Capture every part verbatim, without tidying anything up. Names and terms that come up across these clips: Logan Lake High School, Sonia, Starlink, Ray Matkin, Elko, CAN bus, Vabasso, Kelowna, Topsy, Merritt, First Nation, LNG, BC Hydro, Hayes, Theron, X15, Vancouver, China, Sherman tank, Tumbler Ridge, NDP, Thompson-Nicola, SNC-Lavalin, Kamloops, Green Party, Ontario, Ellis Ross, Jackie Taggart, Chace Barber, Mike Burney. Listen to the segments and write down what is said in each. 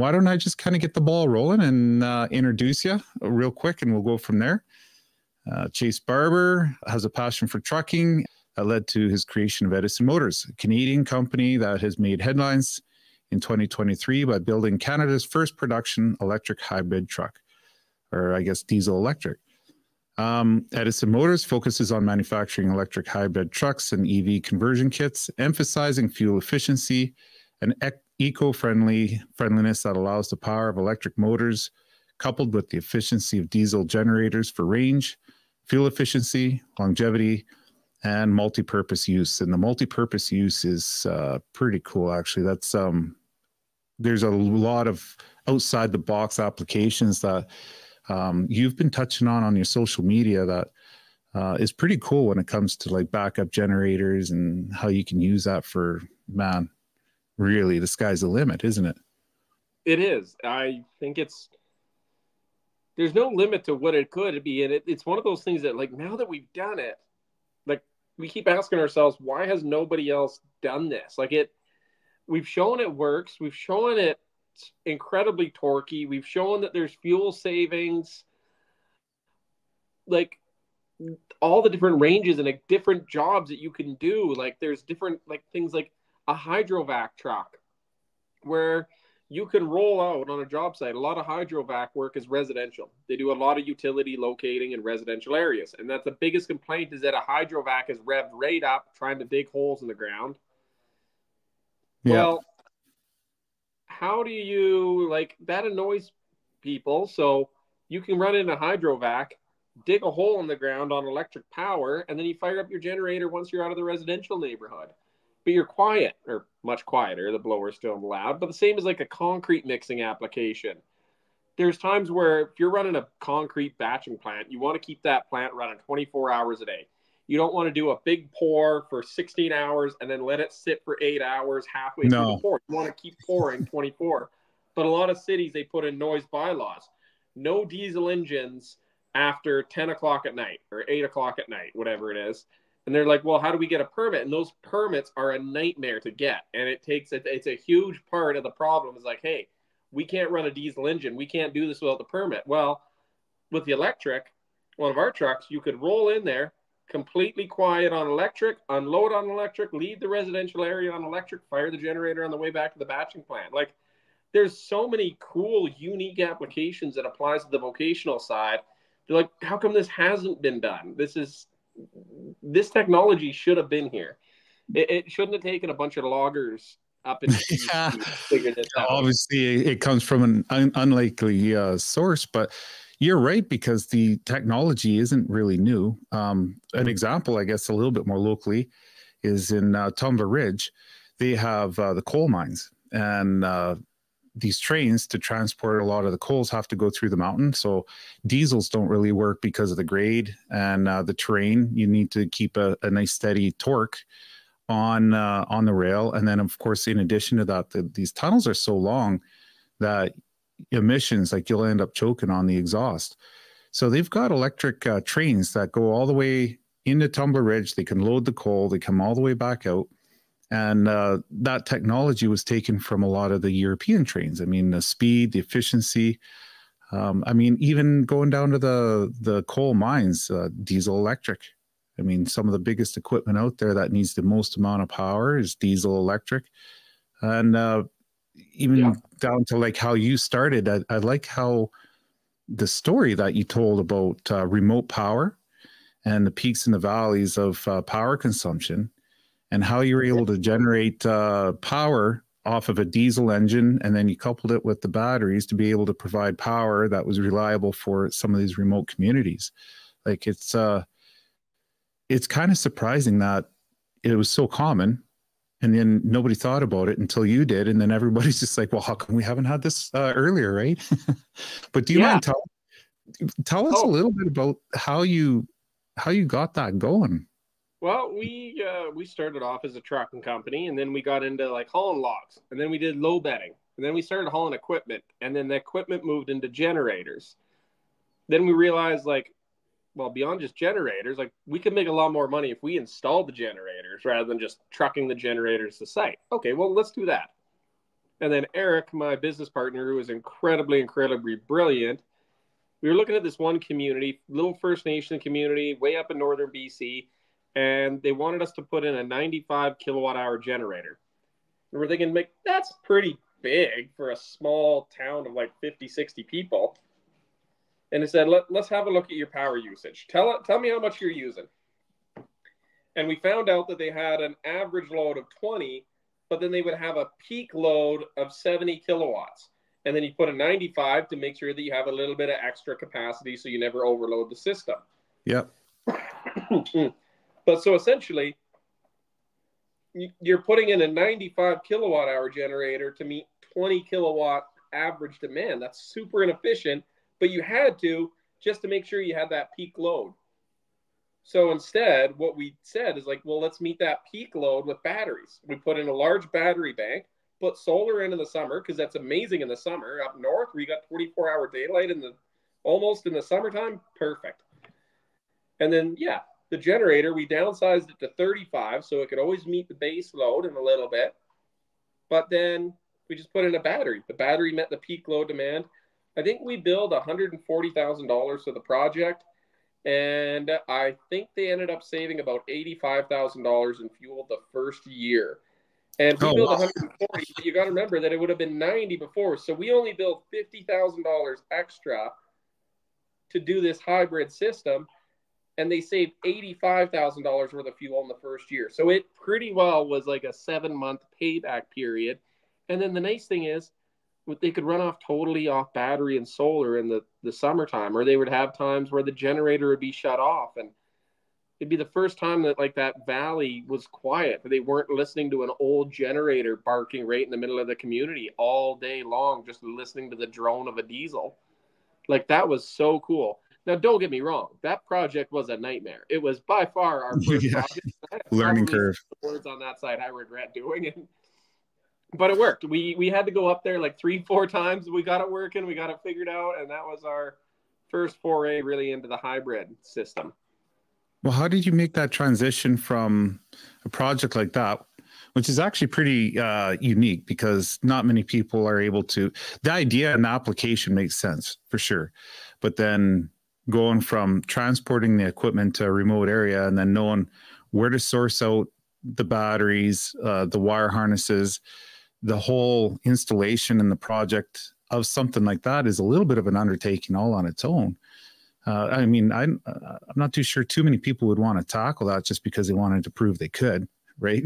why don't I just kind of get the ball rolling and uh, introduce you real quick, and we'll go from there. Uh, Chace Barber has a passion for trucking that led to his creation of Edison Motors, a Canadian company that has made headlines in twenty twenty-three by building Canada's first production electric hybrid truck, or I guess diesel electric. Um, Edison Motors focuses on manufacturing electric hybrid trucks and E V conversion kits, emphasizing fuel efficiency and eco-friendly friendliness that allows the power of electric motors coupled with the efficiency of diesel generators for range, fuel efficiency, longevity, and multi-purpose use. And the multi-purpose use is uh, pretty cool, actually. That's um, there's a lot of outside-the-box applications that um, you've been touching on on your social media that uh, is pretty cool when it comes to like backup generators and how you can use that for, man, really, the sky's the limit, isn't it? It is. I think it's... There's no limit to what it could be. And it, it's one of those things that, like, now that we've done it, like, we keep asking ourselves, why has nobody else done this? Like, it, we've shown it works. We've shown it incredibly torquey. We've shown that there's fuel savings. Like, all the different ranges and like, different jobs that you can do. Like, there's different, like, things like a hydrovac truck where you can roll out on a job site. A lot of hydrovac work is residential. They do a lot of utility locating in residential areas. And that's the biggest complaint, is that a hydrovac is revved right up trying to dig holes in the ground. Yeah. Well, how do you, like, that annoys people. So you can run in a hydrovac, dig a hole in the ground on electric power, and then you fire up your generator once you're out of the residential neighborhood. But you're quiet, or much quieter. The blower's still loud, but the same as like a concrete mixing application. There's times where if you're running a concrete batching plant, you want to keep that plant running twenty-four hours a day. You don't want to do a big pour for sixteen hours and then let it sit for eight hours halfway no. through the pour. You want to keep pouring twenty-four. But a lot of cities, they put in noise bylaws. No diesel engines after ten o'clock at night or eight o'clock at night, whatever it is. And they're like, well, how do we get a permit? And those permits are a nightmare to get. And it takes, it's a huge part of the problem is like, hey, we can't run a diesel engine. We can't do this without the permit. Well, with the electric, one of our trucks, you could roll in there, completely quiet on electric, unload on electric, leave the residential area on electric, fire the generator on the way back to the batching plant. Like, there's so many cool, unique applications that applies to the vocational side. They're like, how come this hasn't been done? This is... this technology should have been here. It, it shouldn't have taken a bunch of loggers up and yeah. figured this out. Obviously, it comes from an un unlikely uh, source, but you're right, because the technology isn't really new. Um, an example, I guess, a little bit more locally is in uh, Tumbler Ridge. They have uh, the coal mines, and uh, these trains to transport a lot of the coals have to go through the mountain. So diesels don't really work because of the grade and uh, the terrain. You need to keep a, a nice steady torque on, uh, on the rail. And then of course, in addition to that, the, these tunnels are so long that emissions, like you'll end up choking on the exhaust. So they've got electric uh, trains that go all the way into Tumbler Ridge. They can load the coal. They come all the way back out. And uh, that technology was taken from a lot of the European trains. I mean, the speed, the efficiency. Um, I mean, even going down to the, the coal mines, uh, diesel electric. I mean, some of the biggest equipment out there that needs the most amount of power is diesel electric. And uh, even yeah. down to like how you started, I, I like how the story that you told about uh, remote power and the peaks and the valleys of uh, power consumption, and how you were able to generate uh, power off of a diesel engine, and then you coupled it with the batteries to be able to provide power that was reliable for some of these remote communities. Like, it's uh, it's kind of surprising that it was so common, and then nobody thought about it until you did, and then everybody's just like, well, how come we haven't had this uh, earlier, right? But do you yeah. mind tell, tell us oh. a little bit about how you, how you got that going? Well, we uh, we started off as a trucking company, and then we got into like hauling logs, and then we did low bedding, and then we started hauling equipment, and then the equipment moved into generators. Then we realized, like, well, beyond just generators, like, we could make a lot more money if we installed the generators rather than just trucking the generators to site. Okay, well, let's do that. And then Eric, my business partner, who is incredibly, incredibly brilliant. We were looking at this one community, little First Nation community, way up in northern B C, and they wanted us to put in a ninety-five kilowatt hour generator. And we're thinking, Mick, that's pretty big for a small town of like fifty, sixty people. And they said, Let, let's have a look at your power usage. Tell, tell me how much you're using. And we found out that they had an average load of twenty, but then they would have a peak load of seventy kilowatts. And then you put a ninety-five to make sure that you have a little bit of extra capacity so you never overload the system. Yeah. But so essentially, you're putting in a ninety-five kilowatt hour generator to meet twenty kilowatt average demand. That's super inefficient, but you had to just to make sure you had that peak load. So instead, what we said is like, well, let's meet that peak load with batteries. We put in a large battery bank. Put solar in in the summer because that's amazing in the summer. Up north, we got twenty-four hour daylight in the almost in the summertime. Perfect. And then, yeah, the generator, we downsized it to thirty-five so it could always meet the base load in a little bit. But then we just put in a battery. The battery met the peak load demand. I think we billed one hundred forty thousand dollars for the project. And I think they ended up saving about eighty-five thousand dollars in fuel the first year. And if we oh, build wow. one hundred forty, you got to remember that it would have been ninety before. So we only built fifty thousand dollars extra to do this hybrid system, and they saved eighty-five thousand dollars worth of fuel in the first year. So it pretty well was like a seven month payback period. And then the nice thing is they could run off totally off battery and solar in the, the summertime, or they would have times where the generator would be shut off, and it'd be the first time that like that valley was quiet, but they weren't listening to an old generator barking right in the middle of the community all day long, just listening to the drone of a diesel. Like that was so cool. Now, don't get me wrong. That project was a nightmare. It was by far our first yeah. project. Learning curve. Words on that side I regret doing it, but it worked. We, we had to go up there like three, four times. We got it working. We got it figured out. And that was our first foray really into the hybrid system. Well, how did you make that transition from a project like that, which is actually pretty uh, unique because not many people are able to, the idea and the application makes sense for sure. But then going from transporting the equipment to a remote area and then knowing where to source out the batteries, uh, the wire harnesses, the whole installation and the project of something like that is a little bit of an undertaking all on its own. Uh, I mean, I'm, uh, I'm not too sure too many people would want to tackle that just because they wanted to prove they could, right?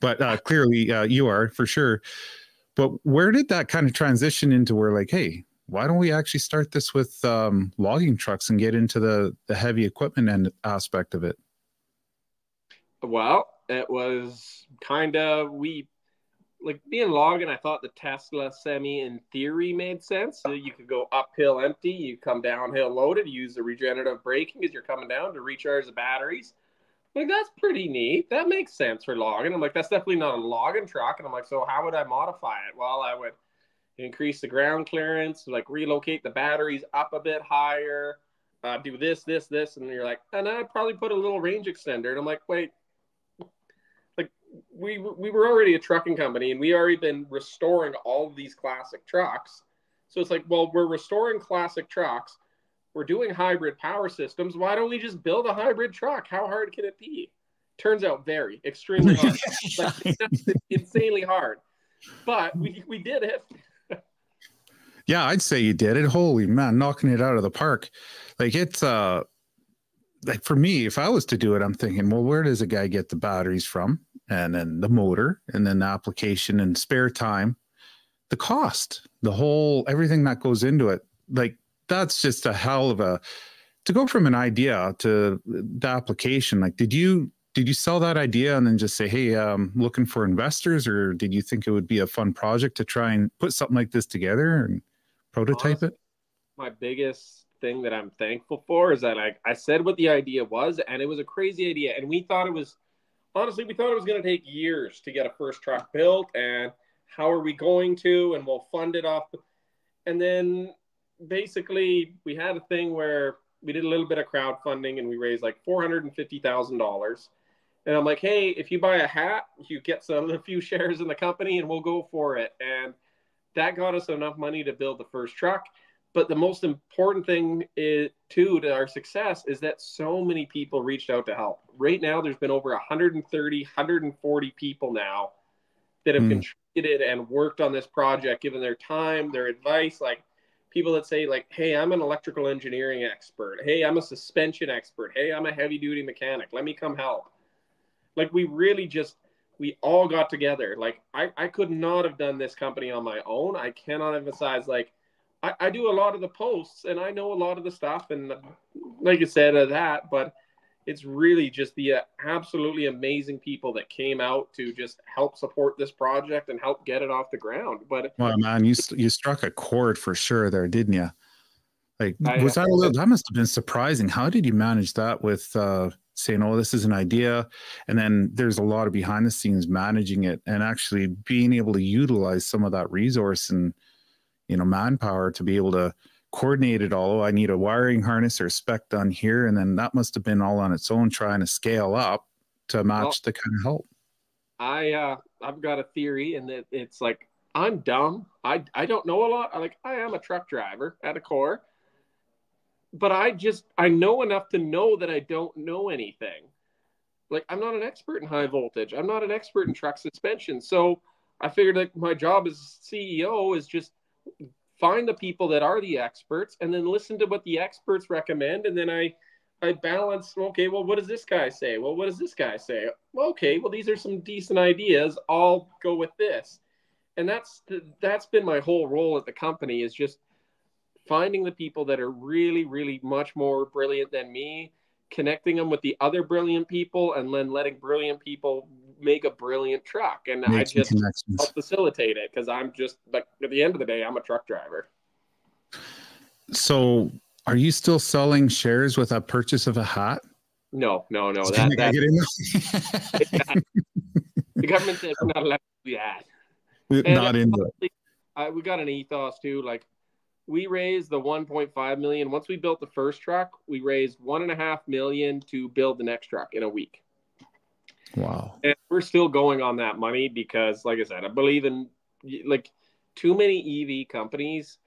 But uh, clearly uh, you are, for sure. But where did that kind of transition into where like, hey, why don't we actually start this with um, logging trucks and get into the, the heavy equipment end aspect of it? Well, it was kind of, we... like being logging, I thought the Tesla Semi in theory made sense. So you could go uphill empty, you come downhill loaded, use the regenerative braking as you're coming down to recharge the batteries. Like, that's pretty neat. That makes sense for logging. I'm like, that's definitely not a logging truck. And I'm like, so how would I modify it? Well, I would increase the ground clearance, like relocate the batteries up a bit higher, uh, do this, this, this. And you're like, and I'd probably put a little range extender. And I'm like, wait. We, we were already a trucking company and we already been restoring all of these classic trucks. So it's like, well, we're restoring classic trucks. We're doing hybrid power systems. Why don't we just build a hybrid truck? How hard can it be? Turns out very, extremely hard. Like, insanely hard. But we, we did it. Yeah, I'd say you did it. Holy man, knocking it out of the park. Like it's... uh like for me, if I was to do it, I'm thinking, well, where does a guy get the batteries from? And then the motor and then the application and spare time, the cost, the whole, everything that goes into it. Like that's just a hell of a, to go from an idea to the application. Like, did you, did you sell that idea and then just say, hey, um, looking for investors, or did you think it would be a fun project to try and put something like this together and prototype Honestly, it? My biggest thing that I'm thankful for is that I, I said what the idea was, and it was a crazy idea, and we thought it was honestly we thought it was going to take years to get a first truck built, and how are we going to, and we'll fund it off. And then basically we had a thing where we did a little bit of crowdfunding and we raised like four hundred fifty thousand dollars, And I'm like, hey, if you buy a hat, you get some, a few shares in the company and we'll go for it. And that got us enough money to build the first truck. But the most important thing is, too, to our success is that so many people reached out to help. Right now, there's been over one hundred thirty, one hundred forty people now that have mm. contributed and worked on this project, given their time, their advice, like people that say, like, hey, I'm an electrical engineering expert. Hey, I'm a suspension expert. Hey, I'm a heavy duty mechanic. Let me come help. Like, we really just, we all got together. Like, I, I could not have done this company on my own. I cannot emphasize, like, I, I do a lot of the posts and I know a lot of the stuff. And like I said, of that, but it's really just the uh, absolutely amazing people that came out to just help support this project and help get it off the ground. But well, man, you, you struck a chord for sure there, didn't you? Like, was I, that, a little, that must've been surprising. How did you manage that with uh, saying, oh, this is an idea. And then there's a lot of behind the scenes managing it and actually being able to utilize some of that resource and, you know, manpower to be able to coordinate it all. Oh, I need a wiring harness or a spec done here. And then that must have been all on its own, trying to scale up to match well, the kind of help. I, uh, I've got a theory, and it, it's like, I'm dumb. I, I don't know a lot. I like, I am a truck driver at a core, but I just, I know enough to know that I don't know anything. Like, I'm not an expert in high voltage. I'm not an expert in truck suspension. So I figured, like, my job as C E O is just find the people that are the experts and then listen to what the experts recommend. And then I, I balance, okay, well, what does this guy say? Well, what does this guy say? Well, okay, well, these are some decent ideas. I'll go with this. And that's, that's been my whole role at the company, is just finding the people that are really, really much more brilliant than me, connecting them with the other brilliant people, and then letting brilliant people make a brilliant truck. And I just help facilitate it, because I'm just, like, at the end of the day, I'm a truck driver. So are you still selling shares with a purchase of a hat? No, no, no. That, that, that, the government says we're not allowed to do that. Not in the... I, we got an ethos too, like, we raised the one point five million. Once we built the first truck, we raised one and a half million to build the next truck in a week. Wow. And we're still going on that money because, like I said, I believe in, like, too many E V companies,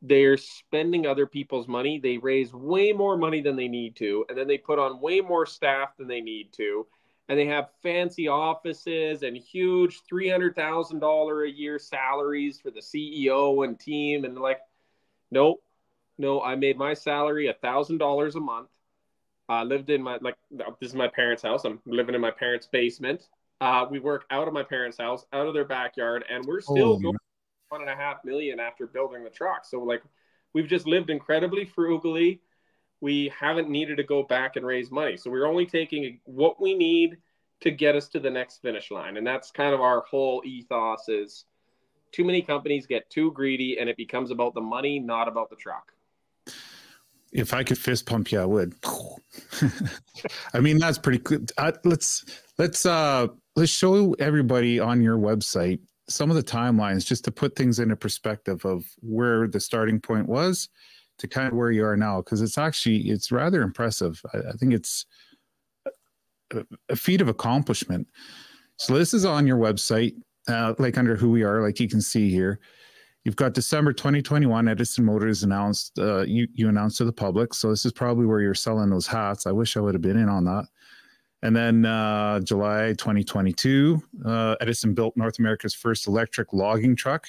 they're spending other people's money. They raise way more money than they need to, and then they put on way more staff than they need to. And they have fancy offices and huge three hundred thousand dollars a year salaries for the C E O and team. And, like, no, no, I made my salary a thousand dollars a month. I lived in my, like, this is my parents' house. I'm living in my parents' basement. Uh, we work out of my parents' house, out of their backyard, and we're still oh, going one and a half million after building the truck. So, like, we've just lived incredibly frugally. We haven't needed to go back and raise money. So we're only taking what we need to get us to the next finish line. And that's kind of our whole ethos, is too many companies get too greedy, and it becomes about the money, not about the truck. If I could fist pump you, I would. I mean, that's pretty good. Uh, let's let's uh, let's show everybody on your website some of the timelines, just to put things into perspective of where the starting point was to kind of where you are now, because it's actually it's rather impressive. I, I think it's a, a feat of accomplishment. So this is on your website. Uh, like under who we are, like you can see here, you've got December twenty twenty-one, Edison Motors announced, uh, you, you announced to the public. So this is probably where you're selling those hats. I wish I would have been in on that. And then uh, July twenty twenty-two, uh, Edison built North America's first electric logging truck.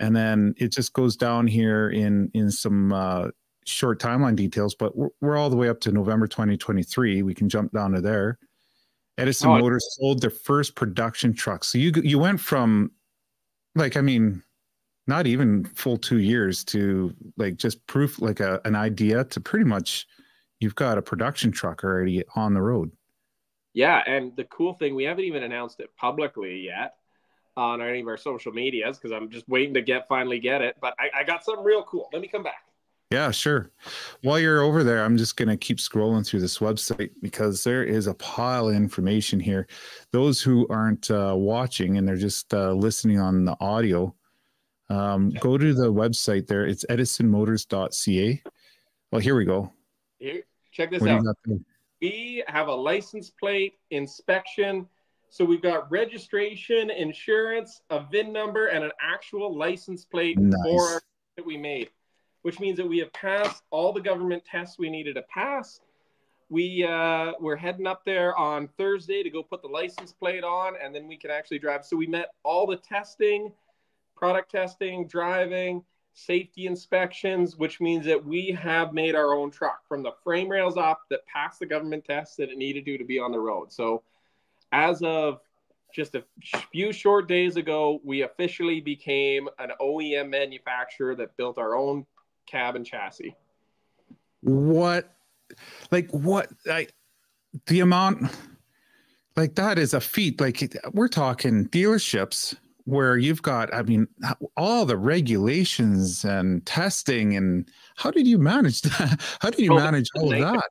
And then it just goes down here in, in some uh, short timeline details, but we're, we're all the way up to November twenty twenty-three. We can jump down to there. Edison oh, Motors sold their first production truck. So you you went from, like, I mean, not even full two years to, like, just proof, like a, an idea to pretty much you've got a production truck already on the road. Yeah, and the cool thing, we haven't even announced it publicly yet on any of our social medias, because I'm just waiting to get finally get it. But I, I got something real cool. Let me come back. Yeah, sure. While you're over there, I'm just going to keep scrolling through this website, because there is a pile of information here. Those who aren't uh, watching and they're just uh, listening on the audio, um, go to the website there. It's edison motors dot c a. Well, here we go. Here, check this out. B, have a license plate, inspection. So we've got registration, insurance, a V I N number, and an actual license plate nice. for our that we made, which means that we have passed all the government tests we needed to pass. We, uh, we're heading up there on Thursday to go put the license plate on, and then we can actually drive. So we met all the testing, product testing, driving, safety inspections, which means that we have made our own truck from the frame rails up that passed the government tests that it needed to to be on the road. So as of just a few short days ago, we officially became an O E M manufacturer that built our own cab and chassis. What? Like what, like the amount, like that is a feat. Like we're talking dealerships where you've got, I mean, all the regulations and testing, and how did you manage that? How did you oh, manage all of that?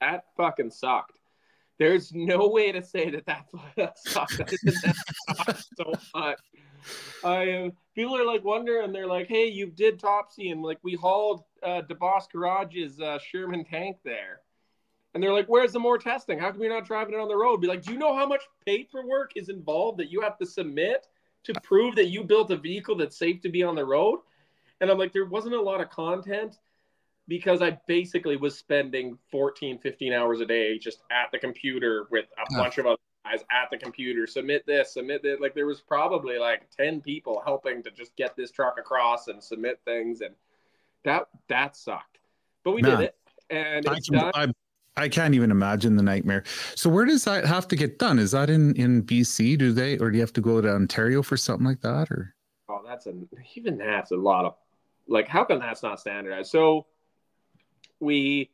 That fucking sucked. There's no way to say that that, that sucked. That sucked so much. I am. People are like wondering. They're like, "Hey, you did Topsy, and like we hauled uh, DeBoss Garage's uh, Sherman tank there." And they're like, "Where's the more testing? How come you're not driving it on the road?" Be like, "Do you know how much paperwork is involved that you have to submit to prove that you built a vehicle that's safe to be on the road?" And I'm like, "There wasn't a lot of content." Because I basically was spending fourteen, fifteen hours a day just at the computer with a bunch of other guys at the computer, submit this, submit that. Like there was probably like ten people helping to just get this truck across and submit things. And that, that sucked, but we Man, did it. And it's I, can, done. I, I can't even imagine the nightmare. So where does that have to get done? Is that in, in B C? Do they, or do you have to go to Ontario for something like that? Or? Oh, that's a, even that's a lot of like, how come that's not standardized? So we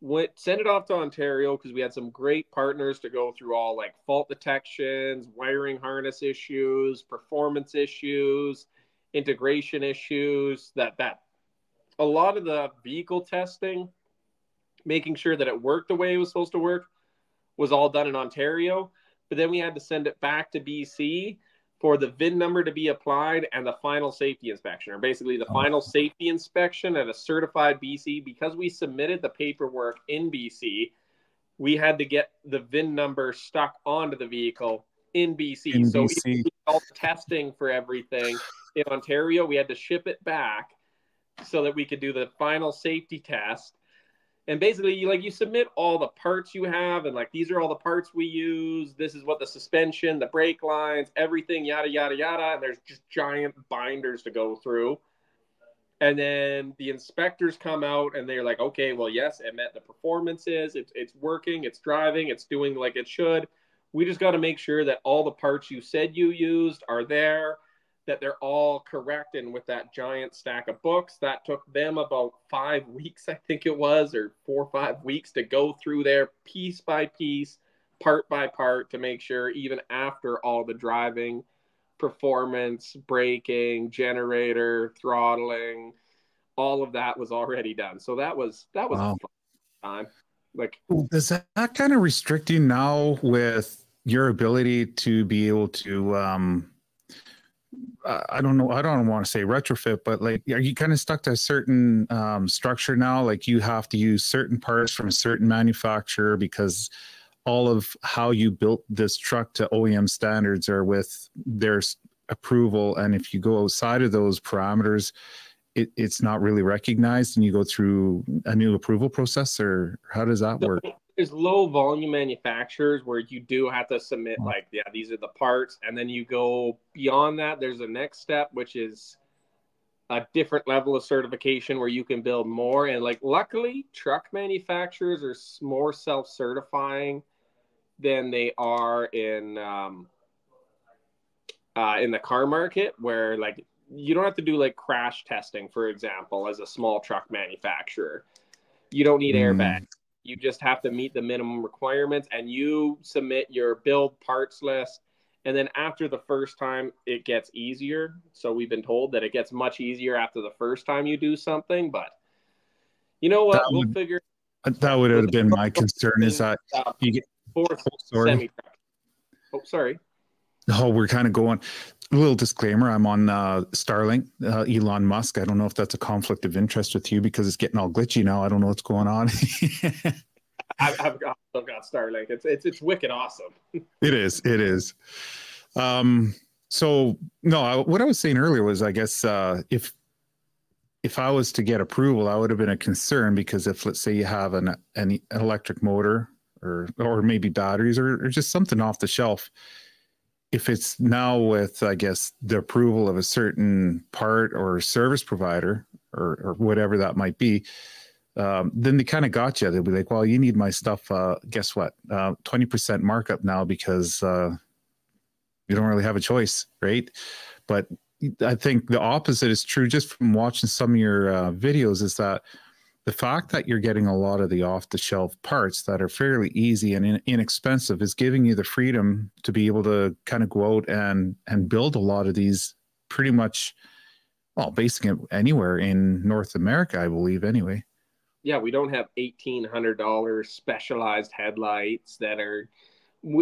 went sent it off to Ontario because we had some great partners to go through all like fault detections, wiring harness issues, performance issues, integration issues, that that a lot of the vehicle testing, making sure that it worked the way it was supposed to work, was all done in Ontario. But then we had to send it back to B C for the V I N number to be applied and the final safety inspection, or basically the oh. final safety inspection at a certified B C. Because we submitted the paperwork in B C, we had to get the V I N number stuck onto the vehicle in B C. In so B C. We did all the testing for everything in Ontario. We had to ship it back so that we could do the final safety test. And basically, you, like you submit all the parts you have, and like these are all the parts we use. This is what the suspension, the brake lines, everything, yada yada yada. And there's just giant binders to go through. And then the inspectors come out, and they're like, "Okay, well, yes, it met the performances. It's it's working. It's driving. It's doing like it should. We just got to make sure that all the parts you said you used are there, that they're all correct." And with that giant stack of books, that took them about five weeks, I think it was, or four or five weeks to go through there piece by piece, part by part, to make sure even after all the driving, performance, braking, generator, throttling, all of that was already done. So that was, that was wow. a fun time. Like, does that kind of restrict you now with your ability to be able to, um, I don't know. I don't want to say retrofit, but like, are you kind of stuck to a certain um, structure now? Like you have to use certain parts from a certain manufacturer because all of how you built this truck to O E M standards are with their approval. And if you go outside of those parameters, it, it's not really recognized and you go through a new approval process, or how does that work? There's low volume manufacturers where you do have to submit like, yeah, these are the parts. And then you go beyond that. There's a next step, which is a different level of certification where you can build more. And like, luckily truck manufacturers are more self-certifying than they are in, um, uh, in the car market, where like, you don't have to do like crash testing, for example, as a small truck manufacturer. You don't need mm. airbags. You just have to meet the minimum requirements, and you submit your build parts list. And then after the first time, it gets easier. So we've been told that it gets much easier after the first time you do something. But you know what? That we'll would, figure. That would have been my concern, is that you get fourth semi truck. Oh, sorry. Oh, we're kind of going. A little disclaimer, I'm on uh, Starlink, uh, Elon Musk. I don't know if that's a conflict of interest with you because it's getting all glitchy now. I don't know what's going on. I've, I've got, I've got Starlink. It's it's it's wicked awesome. It is. It is. Um. So no, I, what I was saying earlier was, I guess uh, if if I was to get approval, I would have been a concern, because if, let's say, you have an an electric motor or or maybe batteries or, or just something off the shelf, if it's now with, I guess, the approval of a certain part or service provider or, or whatever that might be, um, then they kind of got you. They'll be like, well, you need my stuff. Uh, guess what? Uh, twenty percent markup now, because uh, you don't really have a choice, right? But I think the opposite is true, just from watching some of your uh, videos, is that the fact that you're getting a lot of the off-the-shelf parts that are fairly easy and in inexpensive is giving you the freedom to be able to kind of go out and and build a lot of these, pretty much, well, basically anywhere in North America, I believe, anyway. Yeah, we don't have eighteen hundred dollar specialized headlights that are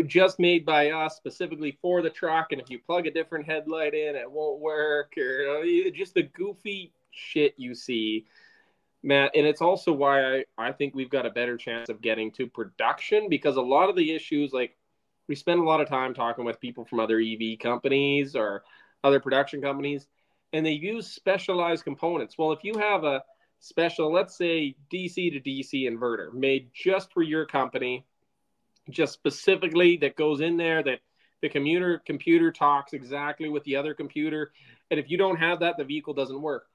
just made by us specifically for the truck, and if you plug a different headlight in, it won't work, or you know, just the goofy shit you see. Matt, and it's also why I, I think we've got a better chance of getting to production, because a lot of the issues, like, we spend a lot of time talking with people from other E V companies or other production companies, and they use specialized components. Well, if you have a special, let's say, D C to D C inverter made just for your company, just specifically, that goes in there, that the commuter computer talks exactly with the other computer, and if you don't have that, the vehicle doesn't work.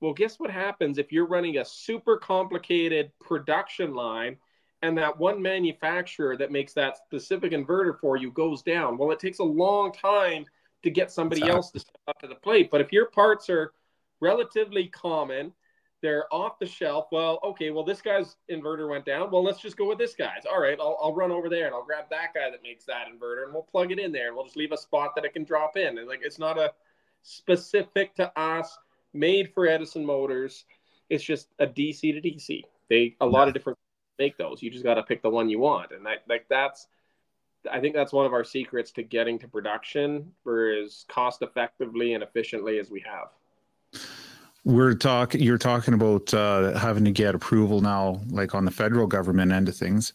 Well, guess what happens if you're running a super complicated production line and that one manufacturer that makes that specific inverter for you goes down? Well, it takes a long time to get somebody Exactly. else to step up to the plate. But if your parts are relatively common, they're off the shelf, well, okay, well, this guy's inverter went down. Well, let's just go with this guy's. All right, I'll, I'll run over there and I'll grab that guy that makes that inverter and we'll plug it in there and we'll just leave a spot that it can drop in. And like, it's not a specific to us, made for Edison Motors. It's just a D C to D C. They a lot of different make those. You just got to pick the one you want, and that, like, that's, I think that's one of our secrets to getting to production for as cost effectively and efficiently as we have. We're talking. You're talking about uh, having to get approval now, like on the federal government end of things.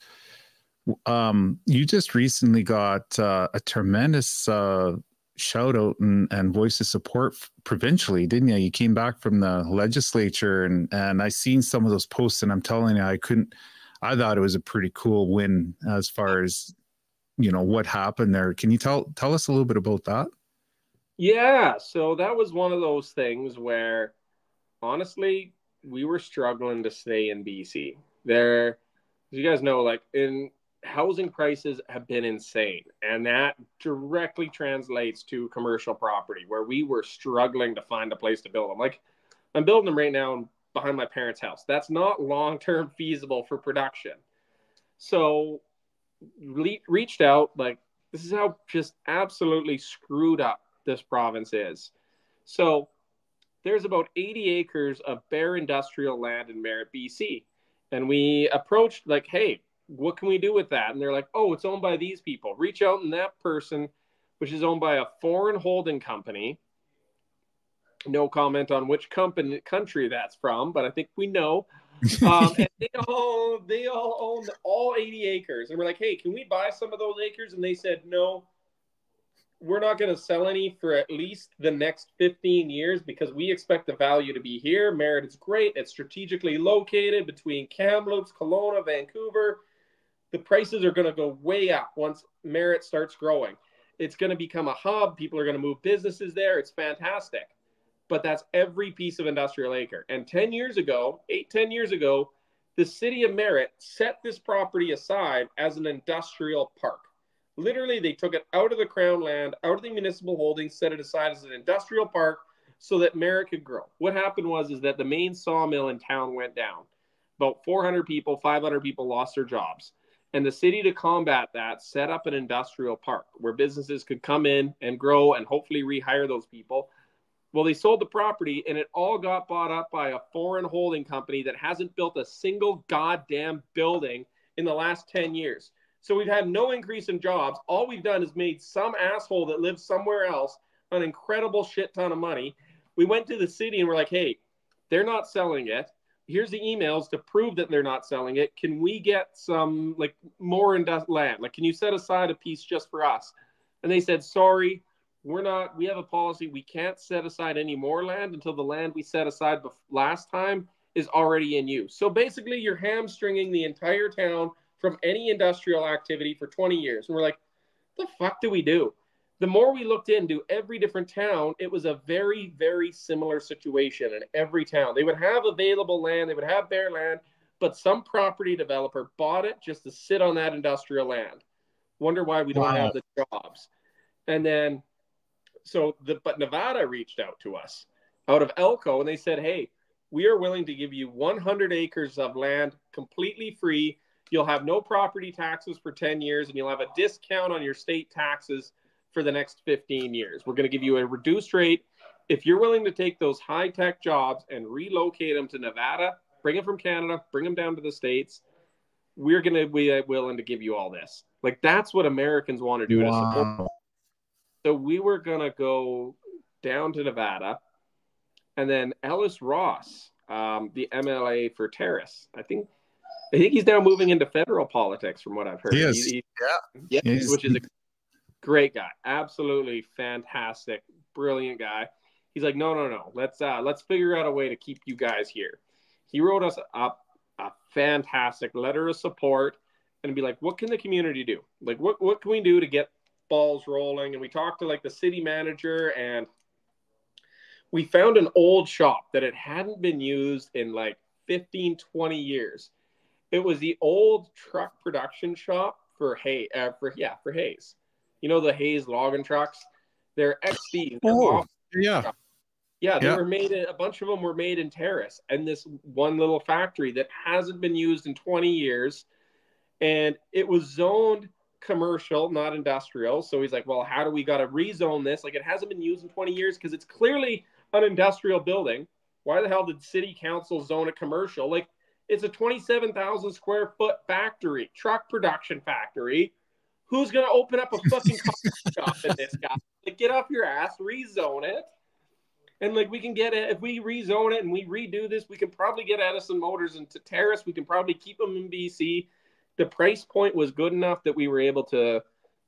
Um, you just recently got uh, a tremendous Uh, shout out and, and voice of support provincially, didn't you? You came back from the legislature, and and I seen some of those posts, and I'm telling you, I couldn't, I thought it was a pretty cool win as far as, you know, what happened there. Can you tell, tell us a little bit about that? Yeah. So that was one of those things where, honestly, we were struggling to stay in B C there. As you guys know, like, in housing prices have been insane, and that directly translates to commercial property, where we were struggling to find a place to build them. Like, I'm building them right now behind my parents' house. That's not long-term feasible for production. So re reached out, like, this is how just absolutely screwed up this province is. So there's about eighty acres of bare industrial land in Merritt, B C, and we approached, like, hey, what can we do with that? And they're like, oh, it's owned by these people. Reach out, and that person, which is owned by a foreign holding company, no comment on which company, country that's from, but I think we know. Um, and they all, they all owned all eighty acres. And we're like, hey, can we buy some of those acres? And they said, no, we're not going to sell any for at least the next fifteen years, because we expect the value to be here. Merritt is great. It's strategically located between Kamloops, Kelowna, Vancouver. The prices are going to go way up once Merritt starts growing. It's going to become a hub. People are going to move businesses there. It's fantastic. But that's every piece of industrial acre. And ten years ago, eight, ten years ago, the city of Merritt set this property aside as an industrial park. Literally, they took it out of the Crown land, out of the municipal holdings, set it aside as an industrial park so that Merritt could grow. What happened was is that the main sawmill in town went down. About four hundred people, five hundred people lost their jobs. And the city, to combat that, set up an industrial park where businesses could come in and grow and hopefully rehire those people. Well, they sold the property, and it all got bought up by a foreign holding company that hasn't built a single goddamn building in the last ten years. So we've had no increase in jobs. All we've done is made some asshole that lives somewhere else an incredible shit ton of money. We went to the city and we're like, hey, they're not selling it. here's the emails to prove that they're not selling it. Can we get some, like, more industrial land? Like, can you set aside a piece just for us? And they said, sorry, we're not, we have a policy. We can't set aside any more land until the land we set aside last time is already in use. So basically you're hamstringing the entire town from any industrial activity for twenty years. And we're like, what the fuck do we do? The more we looked into every different town, it was a very, very similar situation in every town. They would have available land, they would have bare land, but some property developer bought it just to sit on that industrial land. Wonder why we don't wow. have the jobs. And then, so, the, but Nevada reached out to us out of Elko, and they said, hey, we are willing to give you one hundred acres of land completely free. You'll have no property taxes for ten years, and you'll have a discount on your state taxes for the next fifteen years. We're going to give you a reduced rate. If you're willing to take those high-tech jobs and relocate them to Nevada, bring them from Canada, bring them down to the States, we're going to be willing to give you all this. Like, that's what Americans want to do. Wow. To support. So we were going to go down to Nevada, and then Ellis Ross, um, the M L A for Terrace, I think I think he's now moving into federal politics from what I've heard. He is. He, he, yeah. He is. Which is a great guy, absolutely fantastic, brilliant guy. He's like, no, no, no. Let's uh, let's figure out a way to keep you guys here. He wrote us up a, a fantastic letter of support and be like, what can the community do? Like, what what can we do to get balls rolling? And we talked to like the city manager, and we found an old shop that it hadn't been used in like fifteen, twenty years. It was the old truck production shop for Hayes. Uh, for yeah, for Hayes. You know, the Hayes logging trucks, they're X Ds. Oh, yeah. Yeah, they yeah. were made, in, a bunch of them were made in Terrace and this one little factory that hasn't been used in twenty years. And it was zoned commercial, not industrial. So he's like, well, how do we got to rezone this? Like, it hasn't been used in twenty years because it's clearly an industrial building. Why the hell did city council zone a commercial? Like, it's a twenty-seven thousand square foot factory, truck production factory. Who's going to open up a fucking coffee shop in this guy? Like, get off your ass, rezone it. And, like, we can get it. If we rezone it and we redo this, we can probably get Edison Motors into Terrace. We can probably keep them in B C. The price point was good enough that we were able to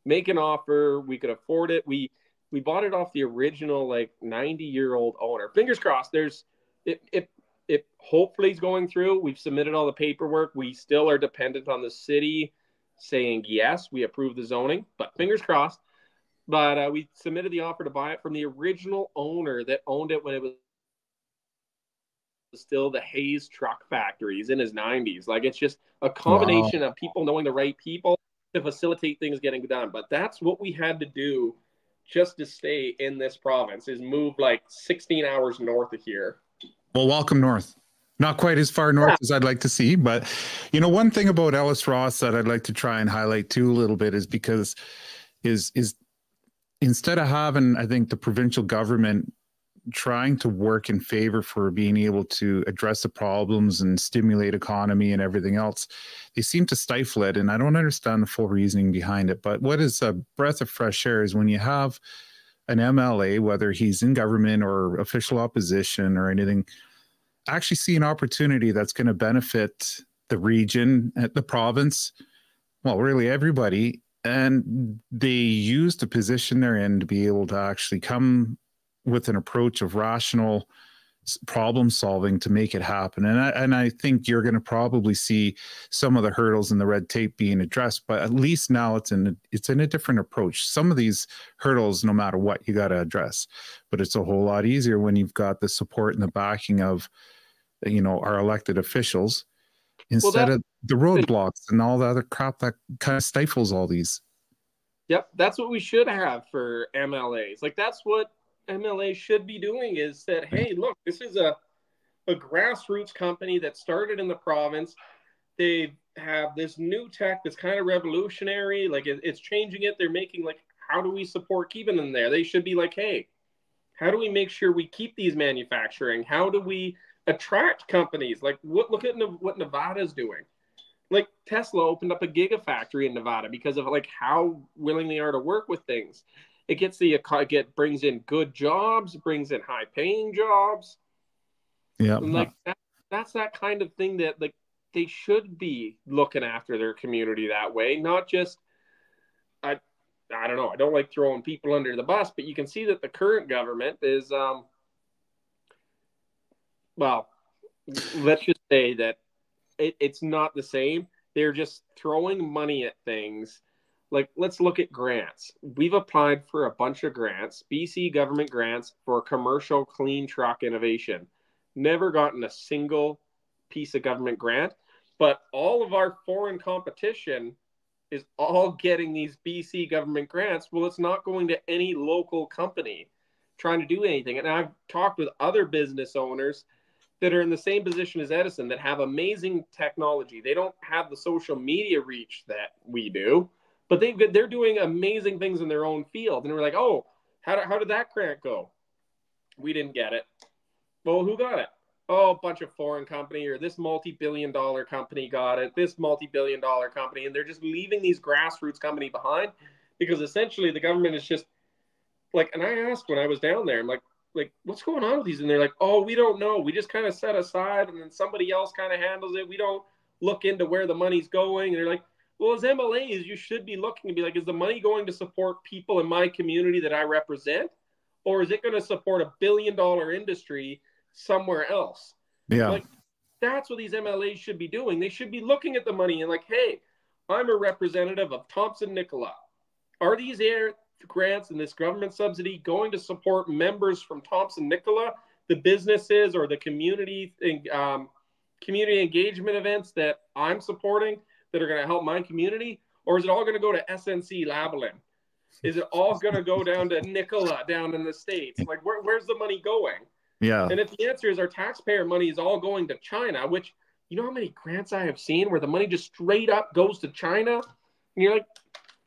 make an offer. We could afford it. We we bought it off the original, like, ninety-year-old owner. Fingers crossed. There's it, it, it hopefully is going through. We've submitted all the paperwork. We still are dependent on the city saying yes, we approve the zoning, but fingers crossed. But uh, we submitted the offer to buy it from the original owner that owned it when it was still the Hayes truck factory. He's in his nineties. Like, it's just a combination wow. of people knowing the right people to facilitate things getting done. But that's what we had to do just to stay in this province, is move like sixteen hours north of here. Well, welcome north. Not quite as far north as I'd like to see, but, you know, one thing about Ellis Ross that I'd like to try and highlight too a little bit is because is is instead of having, I think, the provincial government trying to work in favor for being able to address the problems and stimulate economy and everything else, they seem to stifle it, and I don't understand the full reasoning behind it. But what is a breath of fresh air is when you have an M L A, whether he's in government or official opposition or anything, actually see an opportunity that's going to benefit the region, the province, well, really everybody. And they use the position they're in to be able to actually come with an approach of rational problem solving to make it happen. And I, and I think you're going to probably see some of the hurdles and the red tape being addressed, but at least now it's in a, it's in a different approach. Some of these hurdles, no matter what, you got to address, but it's a whole lot easier when you've got the support and the backing of, you know, our elected officials instead well, of the roadblocks and all the other crap that kind of stifles all these. Yep. That's what we should have for M L As. Like, that's what M L A should be doing, is that, hey, look, this is a, a grassroots company that started in the province. They have this new tech that's kind of revolutionary. Like, it, it's changing it. They're making, like, how do we support keeping them there? They should be like, hey, how do we make sure we keep these manufacturing? How do we attract companies? Like, what, look at ne- what Nevada's doing. Like, Tesla opened up a gigafactory in Nevada because of, like, how willing they are to work with things. It gets the it get, brings in good jobs, brings in high paying jobs. Yeah, and like that, that's that kind of thing that, like, they should be looking after their community that way, not just, I, I don't know, I don't like throwing people under the bus, but you can see that the current government is, um, well, let's just say that it, it's not the same. They're just throwing money at things. Like, let's look at grants. We've applied for a bunch of grants, B C government grants for commercial clean truck innovation. Never gotten a single piece of government grant, but all of our foreign competition is all getting these B C government grants. Well, it's not going to any local company trying to do anything. And I've talked with other business owners that are in the same position as Edison that have amazing technology. They don't have the social media reach that we do, but they've got, they're doing amazing things in their own field. And we're like, oh, how, do, how did that grant go? We didn't get it. Well, who got it? Oh, a bunch of foreign company, or this multi-billion dollar company got it, this multi-billion dollar company. And they're just leaving these grassroots company behind, because essentially the government is just like, and I asked when I was down there, I'm like, like, what's going on with these? And they're like, oh, we don't know. We just kind of set aside, and then somebody else kind of handles it. We don't look into where the money's going. And they're like, well, as M L As, you should be looking to be like, is the money going to support people in my community that I represent? Or is it going to support a billion dollar industry somewhere else? Yeah. Like, that's what these M L As should be doing. They should be looking at the money and like, hey, I'm a representative of Thompson-Nicola. Are these air grants and this government subsidy going to support members from Thompson-Nicola, the businesses or the community um, community engagement events that I'm supporting that are going to help my community? Or is it all going to go to S N C-Lavalin? Is it all going to go down to Nicola down in the States? Like, where, where's the money going? Yeah. And if the answer is our taxpayer money is all going to China, which, you know how many grants I have seen where the money just straight up goes to China? And you're like,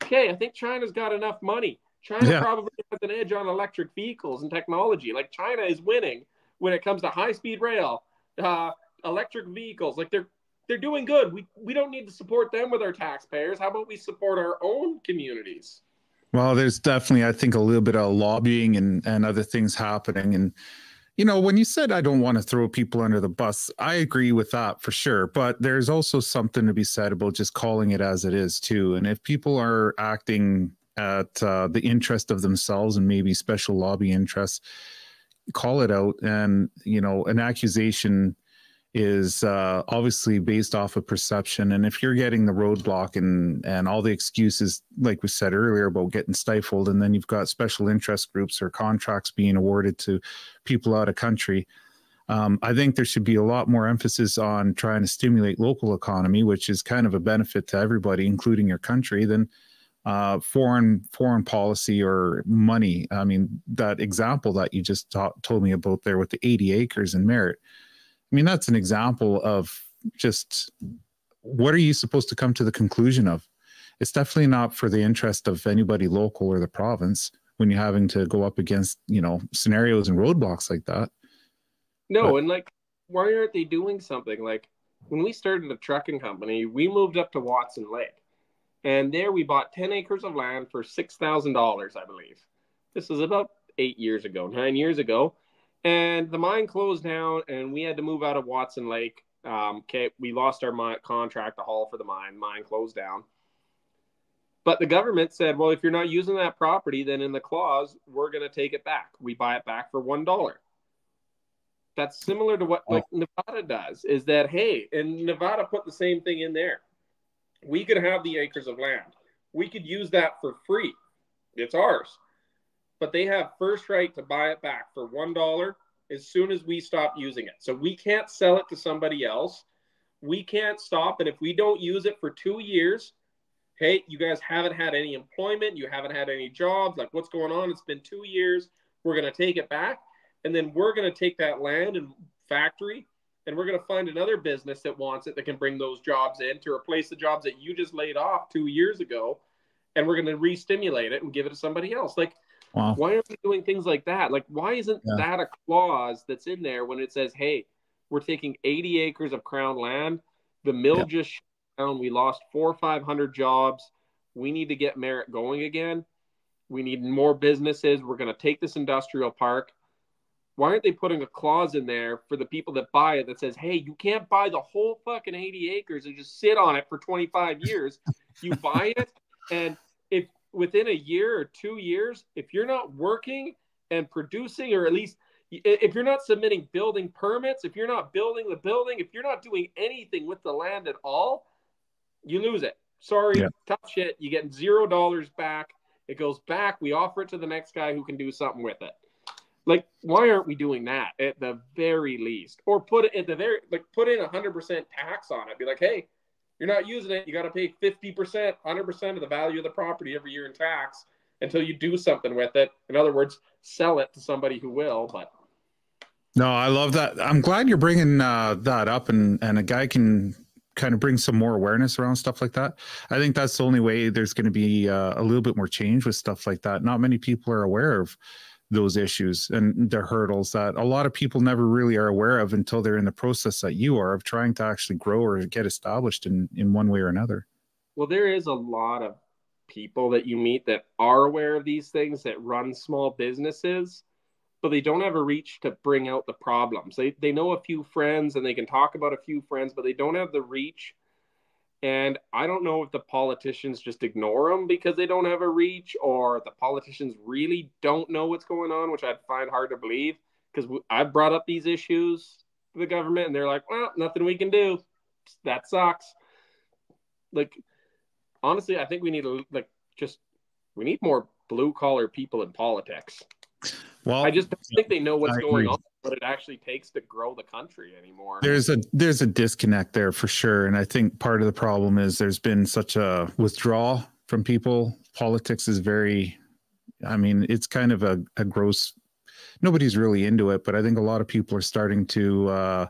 okay, I think China's got enough money. China yeah. probably has an edge on electric vehicles and technology. Like, China is winning when it comes to high-speed rail, uh, electric vehicles. Like, they're they're doing good. We, we don't need to support them with our taxpayers. How about we support our own communities? Well, there's definitely, I think, a little bit of lobbying and, and other things happening. And, you know, when you said, I don't want to throw people under the bus, I agree with that for sure. But there's also something to be said about just calling it as it is too. And if people are acting at uh, the interest of themselves and maybe special lobby interests, call it out. And, you know, an accusation is uh, obviously based off of perception. And if you're getting the roadblock and, and all the excuses, like we said earlier, about getting stifled, and then you've got special interest groups or contracts being awarded to people out of country, um, I think there should be a lot more emphasis on trying to stimulate local economy, which is kind of a benefit to everybody, including your country, than uh, foreign foreign policy or money. I mean, that example that you just told me about there with the eighty acres in Merritt, I mean, that's an example of just what are you supposed to come to the conclusion of? It's definitely not for the interest of anybody local or the province when you're having to go up against, you know, scenarios and roadblocks like that. No, but, and like, why aren't they doing something? Like, when we started a trucking company, we moved up to Watson Lake, and there we bought ten acres of land for six thousand dollars, I believe. This was about eight years ago, nine years ago. And the mine closed down, and we had to move out of Watson Lake. Um, okay, we lost our mine, contract to haul for the mine. Mine closed down. But the government said, well, if you're not using that property, then in the clause, we're going to take it back. We buy it back for one dollar. That's similar to what like Nevada does, is that, hey, and Nevada put the same thing in there. We could have the acres of land. We could use that for free. It's ours. But they have first right to buy it back for one dollar as soon as we stop using it. So we can't sell it to somebody else. We can't stop. And if we don't use it for two years, hey, you guys haven't had any employment. You haven't had any jobs. Like, what's going on? It's been two years. We're going to take it back. And then we're going to take that land and factory, and we're going to find another business that wants it that can bring those jobs in to replace the jobs that you just laid off two years ago. And we're going to re-stimulate it and give it to somebody else. Like, wow. Why are we doing things like that? Like, why isn't yeah. that a clause that's in there when it says, hey, we're taking eighty acres of crown land, the mill yeah. just shut down, we lost four or five hundred jobs, we need to get Merritt going again, we need more businesses, we're going to take this industrial park. why aren't they putting a clause in there for the people that buy it that says, hey, you can't buy the whole fucking eighty acres and just sit on it for twenty-five years. You buy it, and if within a year or two years, if you're not working and producing, or at least if you're not submitting building permits, if you're not building the building, if you're not doing anything with the land at all, you lose it. Sorry, yeah. Tough shit. You get zero dollars back. It goes back. We offer it to the next guy who can do something with it. Like, why aren't we doing that at the very least? Or put it at the very, like, put in one hundred percent tax on it. Be like, hey, you're not using it. You got to pay fifty percent, one hundred percent of the value of the property every year in tax until you do something with it. In other words, sell it to somebody who will. But no, I love that. I'm glad you're bringing uh, that up, and and a guy can kind of bring some more awareness around stuff like that. I think that's the only way there's going to be uh, a little bit more change with stuff like that. Not many people are aware of those issues and the hurdles that a lot of people never really are aware of until they're in the process that you are of trying to actually grow or get established in, in one way or another. Well, there is a lot of people that you meet that are aware of these things, that run small businesses, but they don't have a reach to bring out the problems. They, they know a few friends and they can talk about a few friends, but they don't have the reach. And I don't know if the politicians just ignore them because they don't have a reach, or the politicians really don't know what's going on, which I find hard to believe, because I've brought up these issues to the government and they're like, well, nothing we can do. That sucks. Like, honestly, I think we need to, like, just, we need more blue collar people in politics. Well, I just don't think they know what's I going agree. on. What it actually takes to grow the country anymore. There's a there's a disconnect there for sure, and I think part of the problem is there's been such a withdrawal from people. Politics is very, I mean, it's kind of a, a gross. Nobody's really into it, but I think a lot of people are starting to uh,